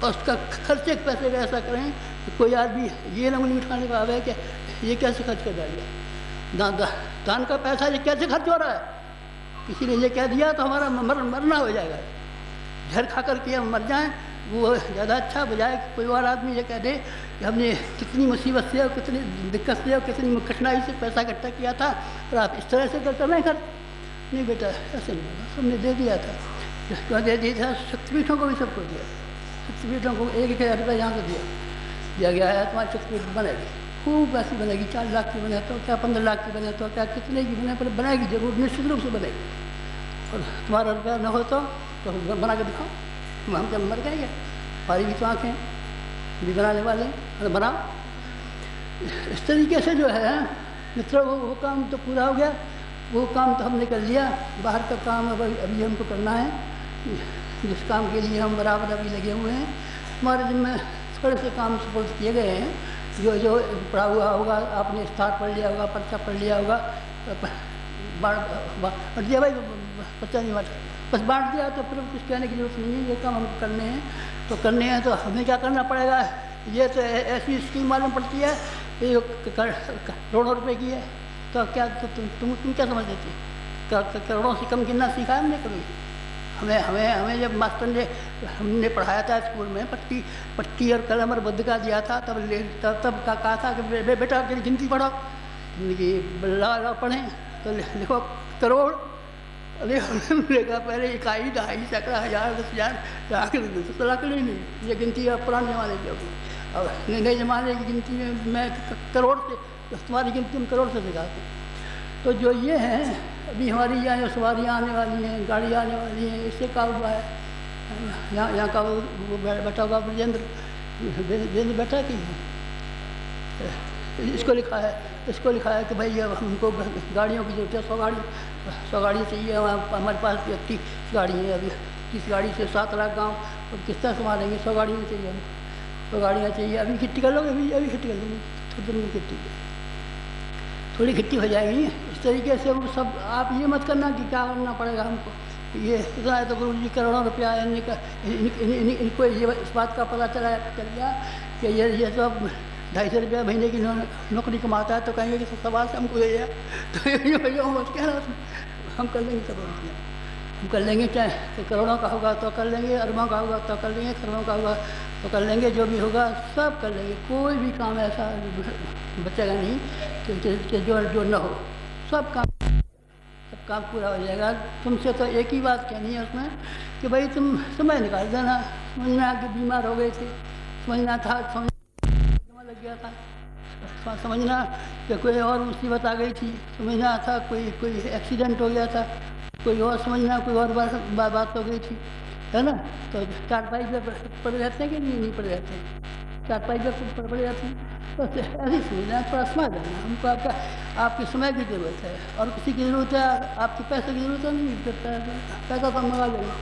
उसका खर्चे के पैसे का ऐसा करें कि कोई आदमी ये नंगली उठाने का आवे कि ये कैसे खर्च कर डालिए, दान का पैसा ये कैसे खर्च हो रहा है। किसी ने ये कह दिया तो हमारा मरना हो जाएगा, झर खा करके हम मर जाएँ, वो ज़्यादा अच्छा। बजाय कि कोई और आदमी ये कह दे कि हमने कितनी मुसीबत से और कितनी दिक्कत से और कितनी कठिनाई से पैसा इकट्ठा किया था, और आप इस तरह से करते नहीं खर्च। नहीं बेटा, ऐसे नहीं होगा, सबने दे दिया था। जिसको दे दिया था, शक्तिपीठों को भी सबको दिया। शक्तिपीठों को 1-1 हज़ार रुपये यहाँ से दिया गया है, तुम्हारी शक्तिपीठ बनेगी, खूब ऐसी बनेगी, 4 लाख की बने तो क्या, 15 लाख की बने तो क्या, कितने की बने, पर बनाएगी जरूर, निश्चित रूप से बनेगी। और तुम्हारा रुपया न हो तो बना के दिखाओ, तुम हम जब मर गए, हमारी भी तो आँखें भी बनाने वाले, अरे बनाओ। इस तरीके से जो है मित्रों, वो काम तो पूरा हो गया, वो काम तो हमने कर लिया। बाहर का काम अभी हमको करना है, जिस काम के लिए हम बराबर अभी लगे हुए हैं। हमारे जिम्मे थोड़े से काम सपोर्ट किए गए हैं, जो पढ़ा हुआ होगा, आपने स्टार पढ़ लिया होगा, पर्चा पढ़ लिया होगा, और दिया भाई पर्चा नहीं बांटा। बस बांट दिया तो फिर कुछ कहने की जरूरत नहीं है, ये काम हम करने हैं तो हमें क्या करना पड़ेगा। ये तो ऐसी स्कीम मालूम पड़ती है ये करोड़ों रुपए की है, तो क्या तुम क्या समझ लेते हो, करोड़ों से कम गिनना सीखा हमने कभी। हमें जब मास्टर ने हमने पढ़ाया था स्कूल में पट्टी और कलम और बद्ध का दिया था, तब कहा था कि बेटा गिनती पढ़ो, गिनती लाओ पढ़ें तो लिखो करोड़, लेगा पहले इकाई दहाई सैकड़ा हजार दस हजार लाख ही नहीं, ये गिनती है पुराने जमाने की होगी। अब नए जमाने की गिनती में मैं करोड़ से, तुम्हारी गिनती हम करोड़ से दिखाते। तो जो ये हैं अभी हमारी यहाँ जो सवारियाँ आने वाली हैं, गाड़ियाँ आने वाली हैं, इससे का हुआ है यहाँ का वो बैठा हुआ ब्रजेंद्र बैठा कि इसको लिखा है कि भाई अब हमको गाड़ियों की जरूरत है, 100 गाड़ी चाहिए, हमारे पास 30 गाड़ी है, अभी 30 गाड़ी से 7 लाख गाँव और किस तरह संभालेंगे, 100 गाड़ियाँ चाहिए हमको, 100 गाड़ियाँ चाहिए। अभी खेती कर लोगे, अभी खेती कर लेंगे, थोड़ी खेती हो जाएगी। इस तरीके से वो सब आप ये मत करना कि क्या करना पड़ेगा हमको, ये इतना है तो गुरु जी करोड़ों रुपया इनको ये इस बात का पता चल गया कि ये सब 250 रुपया महीने की नौकरी कमाता है, तो कहेंगे कि सवाल से हमको दे जाए, हम कर लेंगे करोड़ों रुपया, हम कर लेंगे, चाहे करोड़ों का होगा तो कर लेंगे, अरबों का होगा तो कर लेंगे, खरबों का होगा तो कर लेंगे, जो भी होगा सब कर लेंगे, कोई भी काम ऐसा बचेगा नहीं कि जो न हो, सब काम पूरा हो जाएगा। तुमसे तो एक ही बात कहनी है उसमें कि भाई तुम समय निकाल देना, समझना कि बीमार हो गए थे, समझना कि कोई और मुसीबत आ गई थी, समझना था कोई एक्सीडेंट हो गया था, कोई और समझना कोई और बात हो गई थी, है ना। तो 4-5 पड़े रहते हैं कि नहीं पड़े रहते हैं, 4-5 पड़े रहते हैं, तो ऐसे समझना, थोड़ा समझ लेना हमको। आपका आपके समय की ज़रूरत है और किसी की ज़रूरत है, आपके पैसे की ज़रूरत है नहीं, पैसा तो मंगा लेना,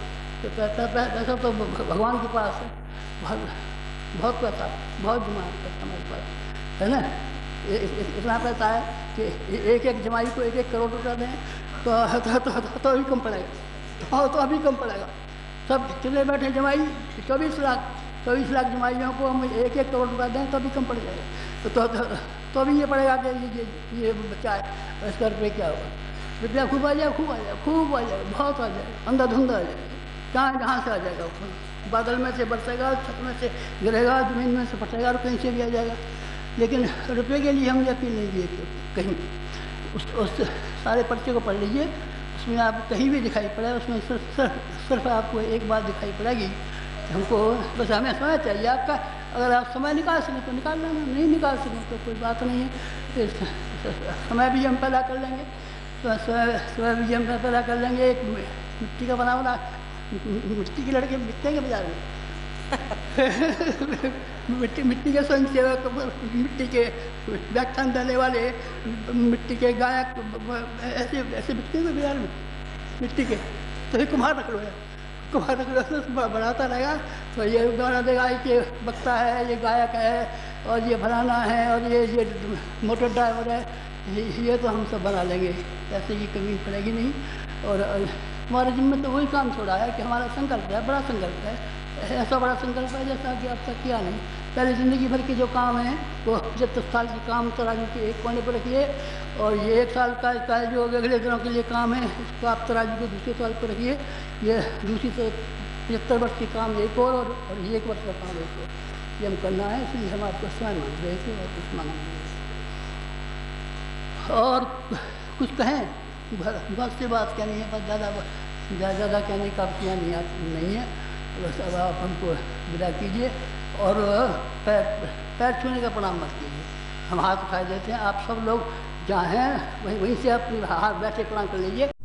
तो पैसा तो भगवान के पास है, बहुत पैसा, बहुत दिमाग पैसा हमारे पास है ना, इतना पैसा है कि एक जमाई को 1-1 करोड़ रुपया दें तो अभी कम पड़ेगा, तो अभी कम पड़ेगा। सब चले बैठे जमाई 24 लाख जमाइयों को हम 1-1 करोड़ रुपया दें तो भी कम पड़ जाएगा, तो अभी ये पड़ेगा कि ये बच्चा है, इसका रुपये क्या होगा, रुपया खूब आ जाएगा, बहुत आ जाएगा, अंधा धुंधा आ जाएगा, जहाँ से आ जाएगा, बादल में से बरसेगा, छत में से गिरेगा, ज़मीन में से फटेगा और कहीं से भी आ जाएगा। लेकिन रुपये के लिए हम यकीन नहीं दिए कहीं, उस सारे पर्चे को पढ़ लीजिए, उसमें आपको कहीं भी दिखाई पड़े, उसमें सिर्फ आपको एक बात दिखाई पड़ेगी हमको, बस हमें समय चाहिए आपका। अगर आप समय निकाल सकें तो निकाल लेना, नहीं निकाल सकें तो कोई बात नहीं है, समय भी हम पैदा कर लेंगे, एक मिट्टी का बना हुआ, मिट्टी के लड़के बिकते हैं बाजार में मिट्टी के स्वयं सेवक, मिट्टी के व्याख्यान देने वाले, मिट्टी के गायक, ऐसे बिकते हैं बाजार में मिट्टी के। तो ये कुम्हार रख लो तो बढ़ाता रहेगा, तो ये गाना देगा कि वक्ता है, ये गायक है, और ये फलाना है, और ये मोटर ड्राइवर है, ये तो हम सब बना लेंगे, ऐसे की कमी पड़ेगी नहीं। और हमारे जिम्मे तो वही काम छोड़ा है कि हमारा संकल्प है, बड़ा संकल्प है, ऐसा बड़ा संकल्प है जैसा कि अब तक किया नहीं। पहले ज़िंदगी भर के जो काम हैं वो 75 साल के काम तराजू के एक कोने पर रखिए, और ये 1 साल का जो अगले दिनों के लिए काम है उसको आप तराजू के दूसरे साल पर रखिए, ये दूसरी से 75 वर्ष के काम एक और ये 1 वर्ष का काम एक और, ये हम करना है, इसलिए हम आपको स्वयं मांग रहे थे और कुछ मांग। और कुछ कहें बस से बात क्या नहीं है, बस ज़्यादा कहने का आप नहीं है, बस अब आप हमको विदा कीजिए और पैर छूने का प्रणाम मत कीजिए, हम हाथ उठाए देते हैं, आप सब लोग जहाँ हैं वहीं से आप हाथ बैठे प्रणाम कर लीजिए।